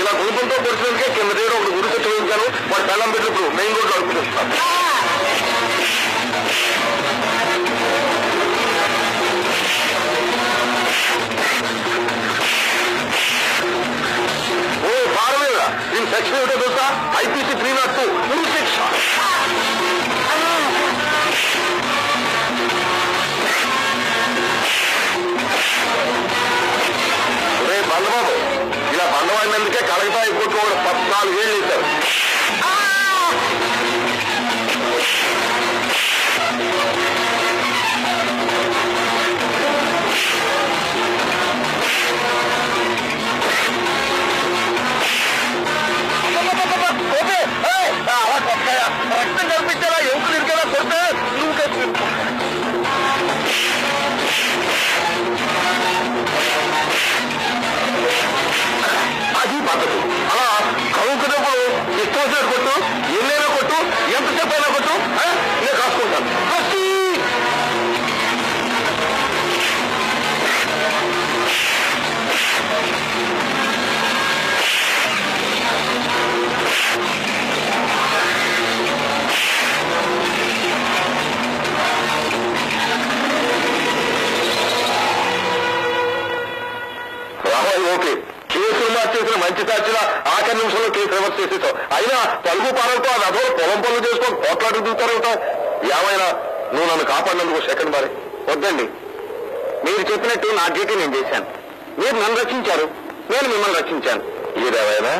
ఇలా గురుపంతో పొడిచినందుకే కింద దగ్గర ఒకటి గురుకు చదివించాను. వాడు బెల్లం పెట్టినప్పుడు మెయిన్ రోడ్లో అడుగుతున్నాను. కడగతా ఇప్పుడు 14 ఏళ్ళు ఇస్తారు మంచిదాచిలా ఆఖరి నిమిషంలో కేసు రివర్స్ చేసేసావు. అయినా పలుగు పాలతో ఆ రథంలో పొలం పనులు చేసుకొని కోట్లాడు దూతారవుతావు. ఏమైనా నువ్వు నన్ను కాపాడినందుకు సెకండ్ బారి వద్దండి. మీరు చెప్పినట్టు నా డ్యూటీ నేను చేశాను. మీరు నన్ను రక్షించారు, నేను మిమ్మల్ని రక్షించాను. ఏదేమైనా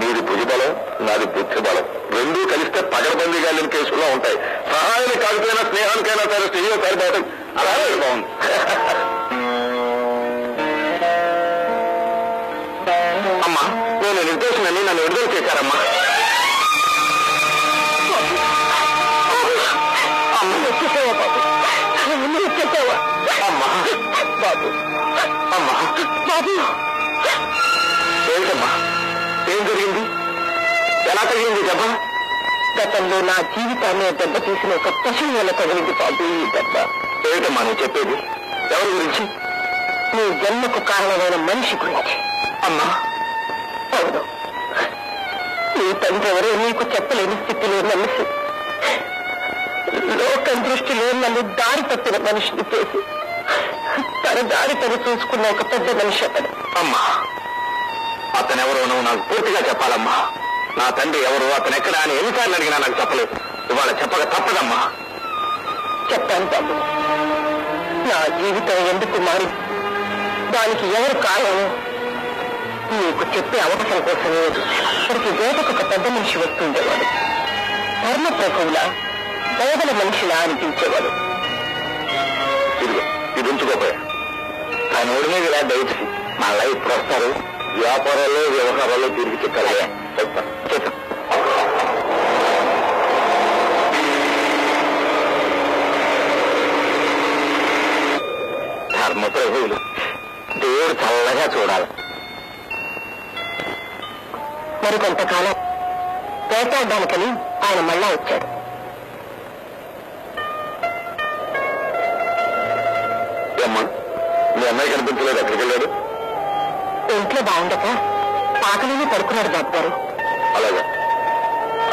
మీది భుజబలం, నాది బుద్ధి బలం, రెండూ కలిస్తే పగడబందీగా లేని కేసుల్లో ఉంటాయి. సహాయాన్ని కాకపోయినా స్నేహానికైనా సరే స్నేహం సరిపోవటం అలాగే బాగుంది. అమ్మా, నేను నిర్దేశనని నన్ను విడుదల చేశారమ్మా. అమ్మ, వచ్చేసావా బాబు? వచ్చేసావా అమ్మా? బాబు, అమ్మా, బాబు ఏంటమ్మా? ఏం జరిగింది? ఎలా తగిలింది దెబ్బ? గతంలో నా జీవితాన్ని దెబ్బ తీసిన ఒక పశు వల్ల తగిలింది బాబు ఈ దెబ్బ. ఏమిటమ్మా నువ్వు చెప్పేది? ఎవరి గురించి? నీ జన్మకు కారణమైన మనిషి గురించి అమ్మా. అవును, నీ తండ్రి ఎవరో నీకు చెప్పలేని స్థితిలో మనిషి, లోకం దృష్టిలో నన్ను దారి తప్పిన మనిషిని చేసి తన దారి తను చూసుకున్న ఒక పెద్ద మనిషి అతను. అమ్మా, అతనెవరో నువ్వు నాకు పూర్తిగా చెప్పాలమ్మా. నా తండ్రి ఎవరో, అతను ఎక్కడ అని ఎన్నిసార్లు అడిగినా నాకు చెప్పలేదు. ఇవాళ చెప్పక తప్పదమ్మా. చెప్పాను బాబు. నా జీవితం ఎందుకు మారింది, దానికి ఎవరు కారణం నీకు చెప్పే అవకాశం కోసం ఇక్కడికి వేదకు ఒక పెద్ద మనిషి వస్తుండేవాడు. ధర్మ ప్రకృల పేదల మనిషిలా అనిపించేవాడు. ఇది ఉంచుకోపోయా ఆయన ఒడిమే ఇలా దయచి మళ్ళా ఇప్పుడు వస్తారు. వ్యాపారాల్లో వ్యవహారాల్లో తిరిగి చెప్పాలయ్యా. చెప్తా చెప్తా ధర్మ ప్రకృలు దేవుడు చల్లగా చూడాలి. మరి కొంతకాలం వేటాడడానికని ఆయన మళ్ళా వచ్చాడు. మీ అమ్మాయి కనిపించలేదు, ఎక్కడికి వెళ్ళాడు? ఇంట్లో బాగుండక పాకలోనే పడుకున్నాడు డాక్టర్. అలాగా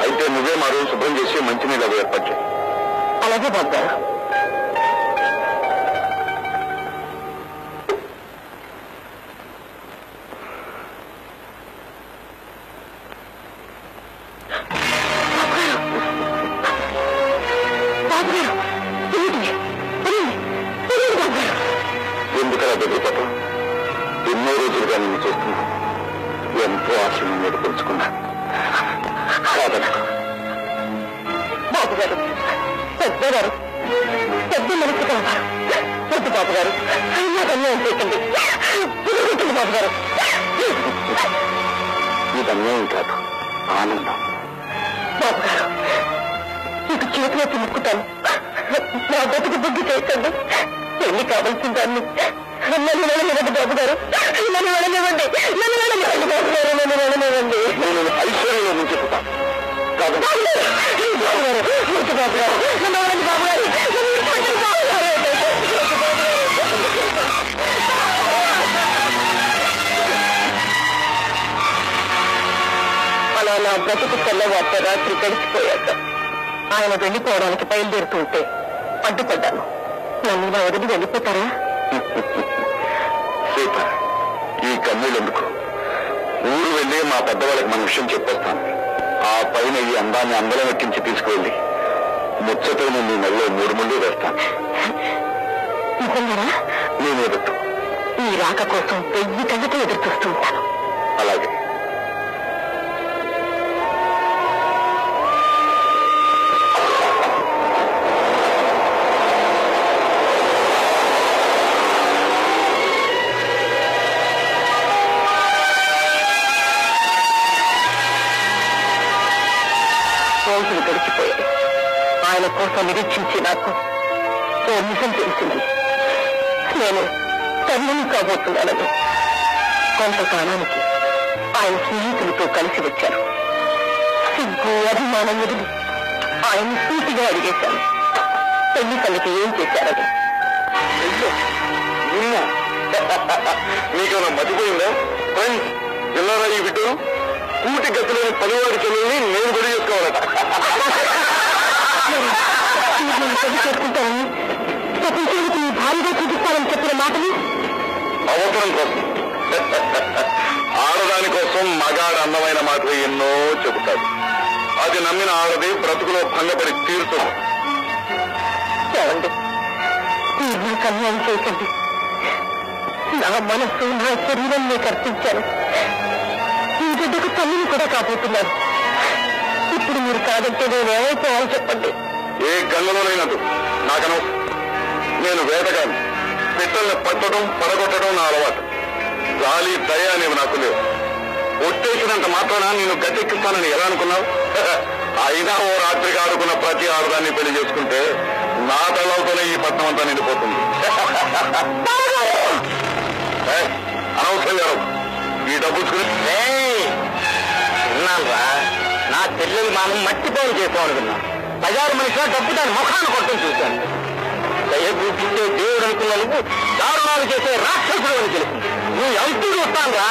అయితే నువ్వే మా రోజు శుభ్రం చేసి మంచినీళ్ళు అవి ఏర్పరచు. అలాగే డాక్టర్. నేను ఎదురు ఈ రాక కోసం 1000 కళ్ళతో ఎదురు చూస్తూ ఉంటాను. అలాగే तरफा मेरी झूठी बात को और मिशन से सुनी। मैंने कानून का वोट सुना लगे कौन सा कानून की आयन की ही तुम तो कल से बच्चा रो सिद्धू अभिमान मुझे आयन सूची गाड़ी के चल पहली कल के ये चेचा लगे निन्ना निकालो मत कोई ना फ्रेंड्स जल्ला रही बिटो कूटे गतले में परिवार चले नहीं नए बड़ी उसका हो रहा आड़दाकोसम मगाड़ अंदम एनो चबता अभी नम्मिन आड़दी ब्रतको भंगपड़ तीर कल्याण ना मन ना शरीर में अर्पचा तल्ली काबोना इपड़ी का ఏ గంగలోనైనా నాకనవసరం నేను వేటగాన్ని పిట్టల్ని పట్టడం పడగొట్టడం నా అలవాటు గాలి దయ అనేవి నాకు లేవు ఒట్టేసినంత మాత్రాన నేను గట్టెక్కిస్తానని ఎలా అనుకున్నావు అయినా ఓ రాత్రి ఆడుకున్న ప్రతి ఆడదాన్ని పెళ్లి చేసుకుంటే నా దళంతోనే ఈ పట్టణం అంతా నిండిపోతుంది అనవసరం ఈ డబ్బుచ్చుకుని నా పిల్లల మనం మట్టి పౌలు చేసామనుకున్నా బజారు మనిషిలో డబ్బు దాని ముఖాన్ని కొట్టం చూశాను దయగూర్చుండే దేవుడు అనుకున్నందుకు దారుణాలు చేసే రాక్షసుడు అని తెలిసింది నువ్వు ఎంత చూస్తాను రా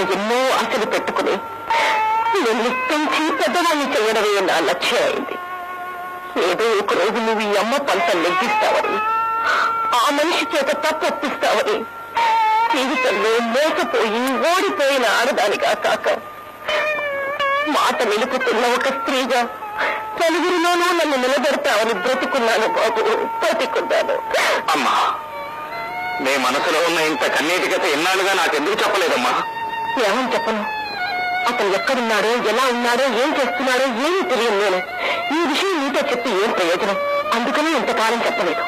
ఎన్నో ఆశలు పెట్టుకుని నన్ను పెంచి పెద్దవాణ్ణి చేయడమే నా లక్ష్యం అయింది ఏదో ఒక రోజు నువ్వు ఈ అమ్మ పంటలు లెగ్గిస్తావని ఆ మనిషి చేత తప్పు ఒప్పిస్తావని జీవితంలో మోసపోయి ఓడిపోయిన ఆడదానిగా కాక మాట నిలుపుతున్న ఒక స్త్రీగా నలుగురిలోనూ నన్ను నిలబెడతావని బ్రతుకున్నాను బాబు బ్రతికున్నాను అమ్మా నీ మనసులో ఉన్న ఇంత కన్నీటి కథ ఎన్నాళ్ళుగా నాకెందుకు చెప్పలేదమ్మా ఏమని చెప్పను అతను ఎక్కడున్నాడో ఎలా ఉన్నాడో ఏం చేస్తున్నాడో ఏమీ తెలియదు నేను ఈ విషయం నీతో చెప్పి ఏం ప్రయోజనం అందుకని ఇంతకాలం చెప్పలేదు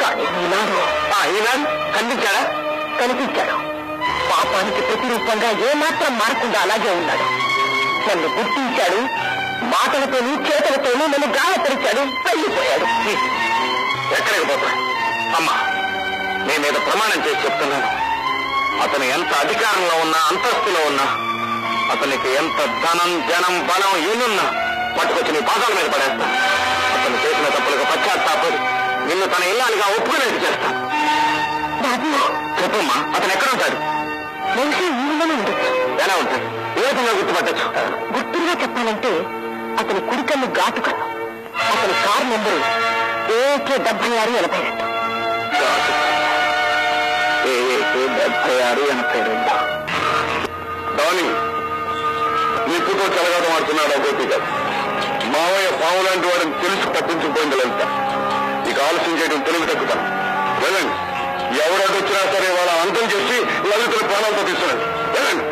కానీ ఈనాడు కనిపించాడా కనిపించాడు పాపానికి ప్రతిరూపంగా ఏమాత్రం మారకుండా అలాగే ఉన్నాడు నన్ను గుర్తించాడు మాటలతోనూ చేతలతోనూ నన్ను గాయపరిచాడు వెళ్ళిపోయాడు ఎక్కడికి పోతా అమ్మా నీ మీద ప్రమాణం చేసి చెప్తున్నాను అతను ఎంత అధికారంలో ఉన్నా అంతస్తులో ఉన్నా అతనికి ఎంత ధనం జనం బలం ఏమున్నా పట్టుకొచ్చి నీ పాదాల మీద పడేస్తా అతను చేసిన తప్పులకు పశ్చాత్తాపడి నిన్ను తన ఇల్లాలుగా ఒప్పుకునేది చేస్తా చెప్పమ్మా అతను ఎక్కడ ఉంటాడు మనిషి ఊళ్ళోనే ఉండొచ్చు ఎలా ఉంటాడు ఏ విధంగా గుర్తుపట్టచ్చు గుర్తుగా చెప్పాలంటే అతని కుడికన్ను ఘాటు కన్ను అతని కారు నెంబరు AK 76 82 76 82 నిప్పుతో చెలగాటం ఆడుతున్నాడు అగోపి గారు మావయ్య పావు లాంటి వాడిని తెలిసి పట్టించుకుపోయింది లలిత నీకు ఆలస్యం చేయడం తెలివి తగ్గుతాను వెళ్ళండి ఎవరొచ్చినా సరే వాళ్ళ అంతం చేసి లలితల ప్రాణాలతో తీసుకురండి వెళ్ళండి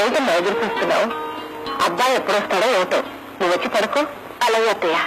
ఏమిటమ్మా ఎదుర్కొస్తున్నావు అబ్బాయి ఎప్పుడు వస్తాడో ఏమిటో నువ్వు వచ్చి పడుకో అలాగే అత్తయ్య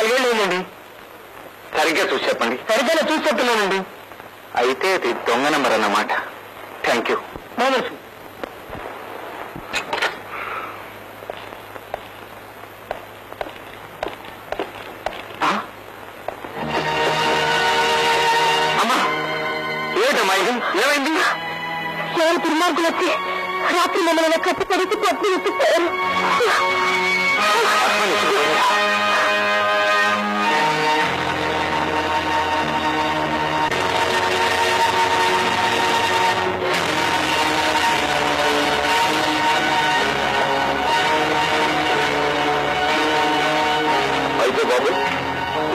4 नागें सरग् चूसेपी सरग् चूसें अच्छे अभी दंग नंबर अन्ट थैंक यू रात्रि मम्मी कटपड़ी पत्नी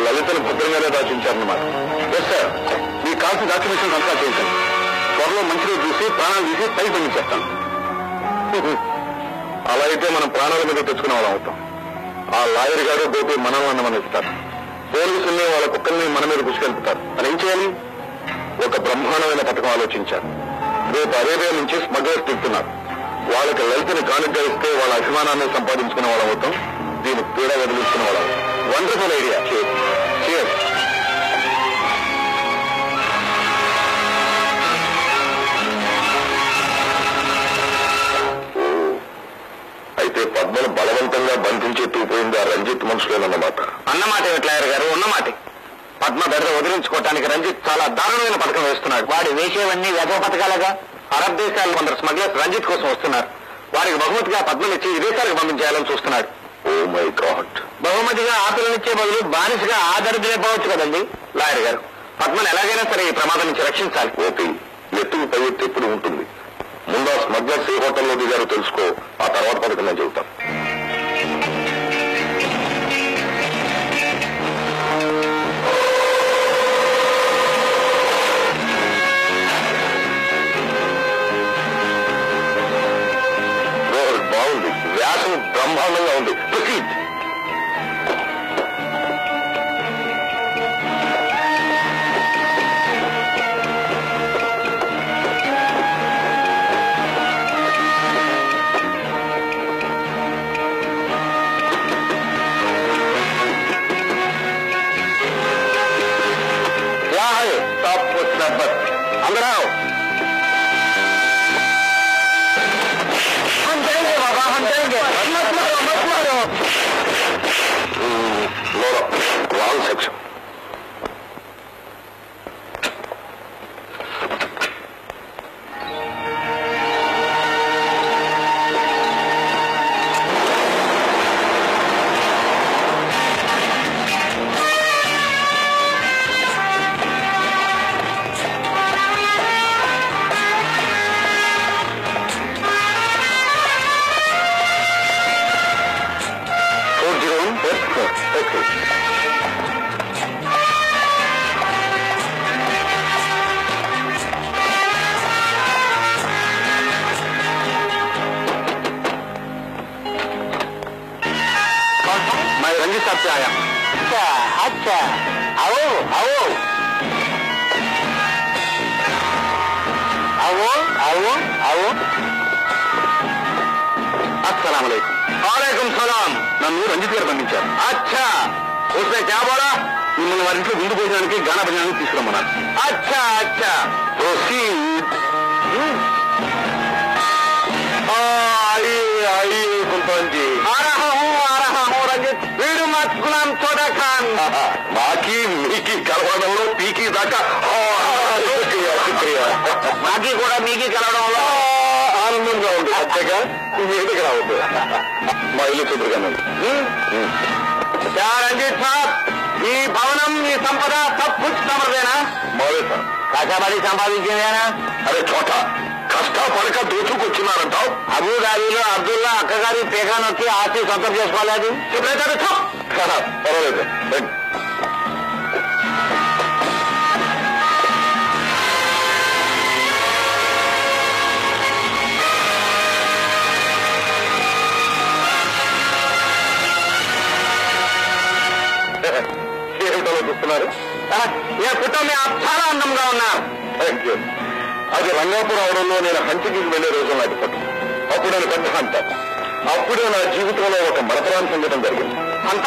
ललित भद्र दाचर यस सर मी का डाक्युमेंट अंत त्वर मन चूसी प्राणी पैक बंदा अलाइए मन प्राणी तेजुकने आ लायर गारो गोपी मन मनस्तर पोलिस वाल कुल्ल मन मेरे पुष्कर तन चेयर और ब्रह्मांड पथक आलोचा रेप अरेबिया नीचे स्मग्लर्स दिखा वाल ललित कास्ते वाल अभिमा संपादुकने दी पीड़ वदल Wonderful idea. Cheers. Cheers. అయితే పద్మను బలవంతంగా బంధించి తూపోయింది రంజిత్ మనుషులేనన్నమాట అన్నమాట ఎట్లాయర్ గారు ఉన్నమాట పద్మ బెదర వదిలించుకోవడానికి రంజిత్ చాలా దారుణమైన పథకం వేస్తున్నాడు వాడి వేసేవన్నీ వ్యధ పథకాలగా అరబ్ దేశాల కొందరు స్మగ్లర్స్ రంజిత్ కోసం వస్తున్నారు వారికి బహుమతిగా పద్మనిచ్చి విదేశాలకు పంపించేయాలని చూస్తున్నాడు ఓ మై గాడ్ बहुमति आतलचे बदल बारिश आदर देवच्छ कदमी लायर गार पद्मन एलागैना सर प्रमादम रक्षा ओपी एपड़ी उ मुंबा स्मग्लर्स हॉटल दिगारो तेजो आ तरह पदक मैं चलता बहुत व्यास ब्रह्मांड प्रसिद्ध अंत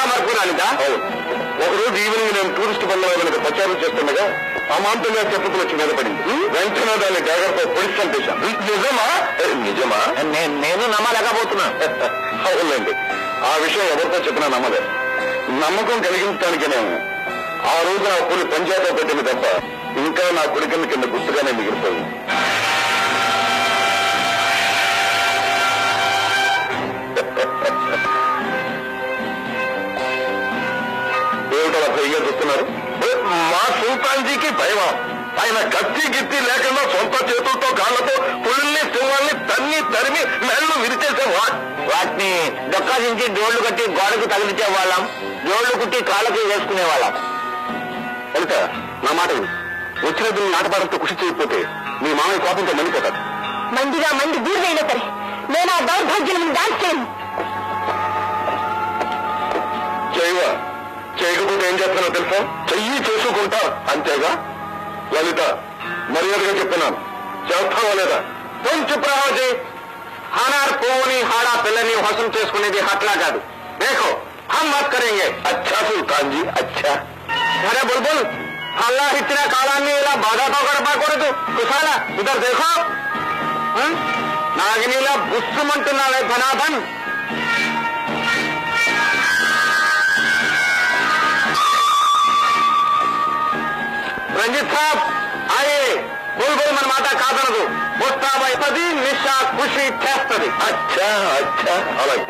मरकूर टूरिस्ट बंगला प्रचार अमांतंगा चपत मेद पड़ी वैंने दाने जाग्रत पुलिस निजमा निजमा नैन नम्मलेकपोतुन्ना अवुलेंडि आ विषय एवरितो चेप्पिना नम्मदे नम्मकं कलिगिंचडानिकिने आ रोज ना पुलि पंचायत पेट्टिंदि तप्प इंका ना कुडिकन किंद गुर्तुगाने मिगिलिपोयिंदि सूकांजी की भयम आये कत्ती गित्ती लेकिन सोंत चेतुलतो काल्लतो पुलिनी सिंहानी तन्नी तरिमी मेल्लू विरिचेसेवा वाटिनी दक्कासिंची जोळ्ळु कट्टी गोडकु तगिलिंचेवाळ्ळं जोळ्ळु कुट्टी काळकु वेसुकुनेवाळ्ळं अंत ना माट वच्चिन दिन नाटपाडंतो कृषि चेयपोते मी मामय्य कोपंतो मंडिपोताडु मंदिगा मंदि गूर्वैना सरे नेनु आ दौर्भाग्यमुनु दाचेयनु जयवा చేయకపోతే ఏం చేస్తానో తెలుసా చెయ్యి చేసుకుంటా అంతేగా లలిత మర్యాదగా చెప్తున్నాను చేస్తావా లేదా కొంచెం ప్రావజే హానార్ కోని హాడా పిల్లని హసం చేసుకునేది హట్లా కాదు देखो हम बात करेंगे अच्छा सुल्तान जी अच्छा अरे बुलबुल हल्ला इतना काला नहीं ला बाधा तो गड़बड़ कर दो कुशाला इधर देखो नागिनीला बुस्सुमंटनाले धनाधन रंजित साहब आए बुलबुल मनमाता कादन दो मुस्ता बैपदी निशा खुशी चेस्तदी अच्छा अच्छा अलग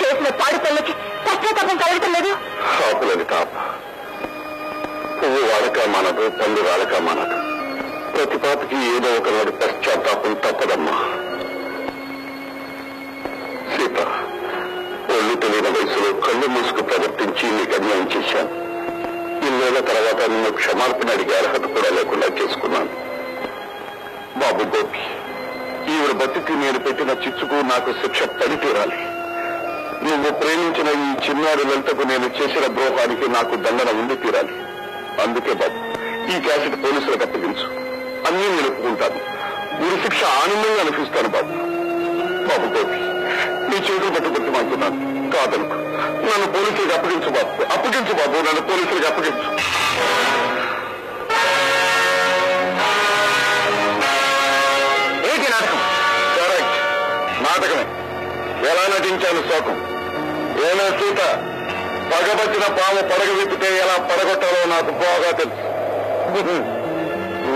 కేసు में पाड़ पल्लकी पश्चातापम कलगटलेदु సాపులకి తాప పువ్వు వాడక మనదు పండు వాడక మనదు ప్రతి పాపకి ఏదో ఒకనాడు పశ్చాతాపం తప్పదమ్మా సీత ఒళ్ళు తెలియని వయసులో కళ్ళు మూసుకు ప్రవర్తించి నీకు అన్యాయం చేశాను ఇన్నేళ్ల తర్వాత నిన్ను క్షమాపణ అడిగే అర్హత కూడా లేకుండా చేసుకున్నాను బాబు గోపి ఈవిడ బతికి నేను పెట్టిన చిచ్చుకు నాకు శిక్ష పడి తీరాలి నువ్వు ప్రేమించిన ఈ చిన్నారి వెంటకు నేను చేసిన ద్రోహానికి నాకు దండన ఉండి తీరాలి అందుకే బాబు ఈ క్యాసెట్ పోలీసులకు అప్పగించు అన్నీ నేను ఒప్పుకుంటాను గురి శిక్ష ఆనందంగా అనిపిస్తాను బాబు బాబు గోపి నీ చేతులు పట్టుకుంటున్నాను కాదనుకు నన్ను పోలీసులకు అప్పగించు బాబు అప్పగించు బాబు నన్ను పోలీసులకు అప్పగించు ఎలా నటించాను శోకం ఏమో సీత పగబట్టిన పాము పడగ విప్పితే ఎలా పడగొట్టాలో నాకు బాగా తెలుసు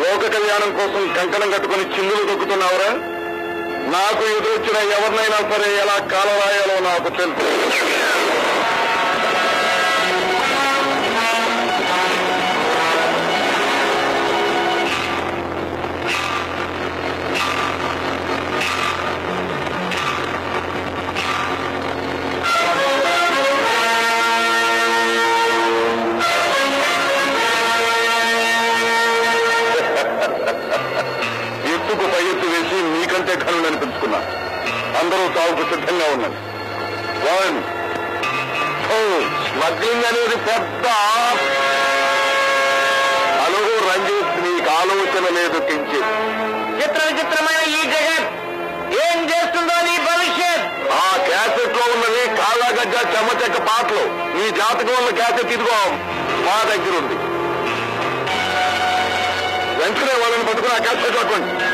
లోక కళ్యాణం కోసం కంకణం కట్టుకుని చిందులు దొక్కుతున్నావురా నాకు ఎదురొచ్చిన ఎవరినైనా సరే ఎలా కాలరాయాలో నాకు తెలుసు అందరూ తాగుకు సిద్ధంగా ఉన్నారు స్మగ్లింగ్ అనేది పెద్ద అలుగు రంజిత్ నీకు ఆలోచన లేదు కించి చిత్ర విచిత్రమైన ఈ జగన్ ఏం చేస్తుందో నీ భవిష్యత్ ఆ క్యాసెట్ లో ఉన్నది కాళ్ళ గజ్జ చెమచెక్క పాటలు నీ జాతకం ఉన్న క్యాసెట్ ఇదిగో మా దగ్గర ఉంది వెంటనే వాళ్ళని పట్టుకుని ఆ క్యాసెట్ పట్టుకోండి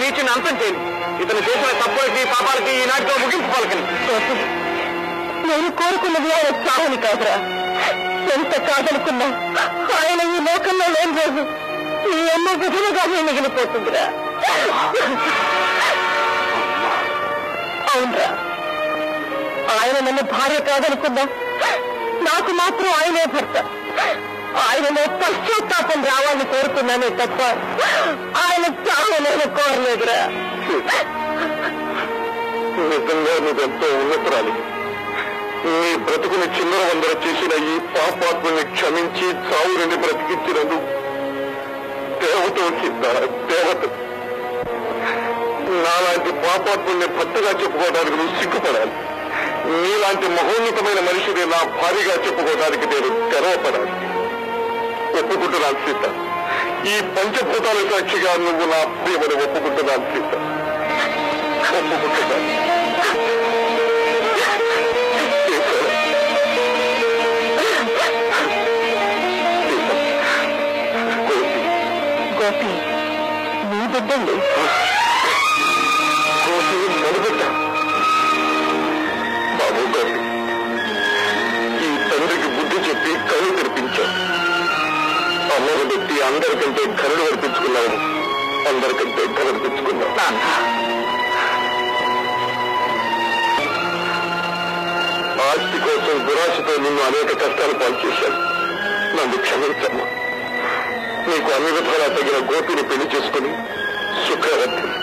नीचे अंत इतने तपल की पापाल की नाटो मुगिंप पलकनी कादरा ఎంత కాదనుకున్నా ఆయన ఈ లోకంలో లేని రోజు ఈ అమ్మ విధులుగానే మిగిలిపోతుందిరా. అవునరా, ఆయన నన్ను భార్య కాదనుకున్నా నాకు మాత్రం ఆయనే భర్త. ఆయనలో పశ్చాత్తాపం రావాలని కోరుకున్నానే తప్ప ఆయన చావలేని కోరలేదురా. నిజంగా నువ్వెంతో ఉన్నతురాలి. నీ బ్రతుకుని చిన్నరవందర చేసిన ఈ పాపాత్మని క్షమించి చావుని బ్రతికించినందు దేవతకి దేవత. నాలాంటి పాపాత్మని భర్తగా చెప్పుకోవడానికి నువ్వు సిగ్గుపడాలి. నీలాంటి మహోన్నతమైన మనిషిని నా భార్యగా చెప్పుకోవడానికి నేను గర్వపడాలి. ఒప్పుకుంటున్నాను సీత, ఈ పంచభూతాల సాక్షిగా నువ్వు నా ప్రియమని ఒప్పుకుంటున్నాను సీత, ఒప్పుకుంటున్నాను. గోపి, నీ బిడ్డండి. గోపి, నడుబిడ్డ. బాబు గోపి, ఈ తండ్రికి బుద్ధి చెప్పి కళ్ళు తెరిపించావు. అమ్మను పెట్టి అందరికంటే కరుడు అర్పించుకున్నావు. అందరికంటే కలర్పించుకున్నావు. ఆస్తి కోసం దురాశతో నిన్ను అనేక కష్టాలు పాలు చేశాను. నన్ను క్షమించమ్మా. నీకు అన్ని విధాలా తగిన గోపిని పెళ్లి చేసుకుని సుఖరత్నం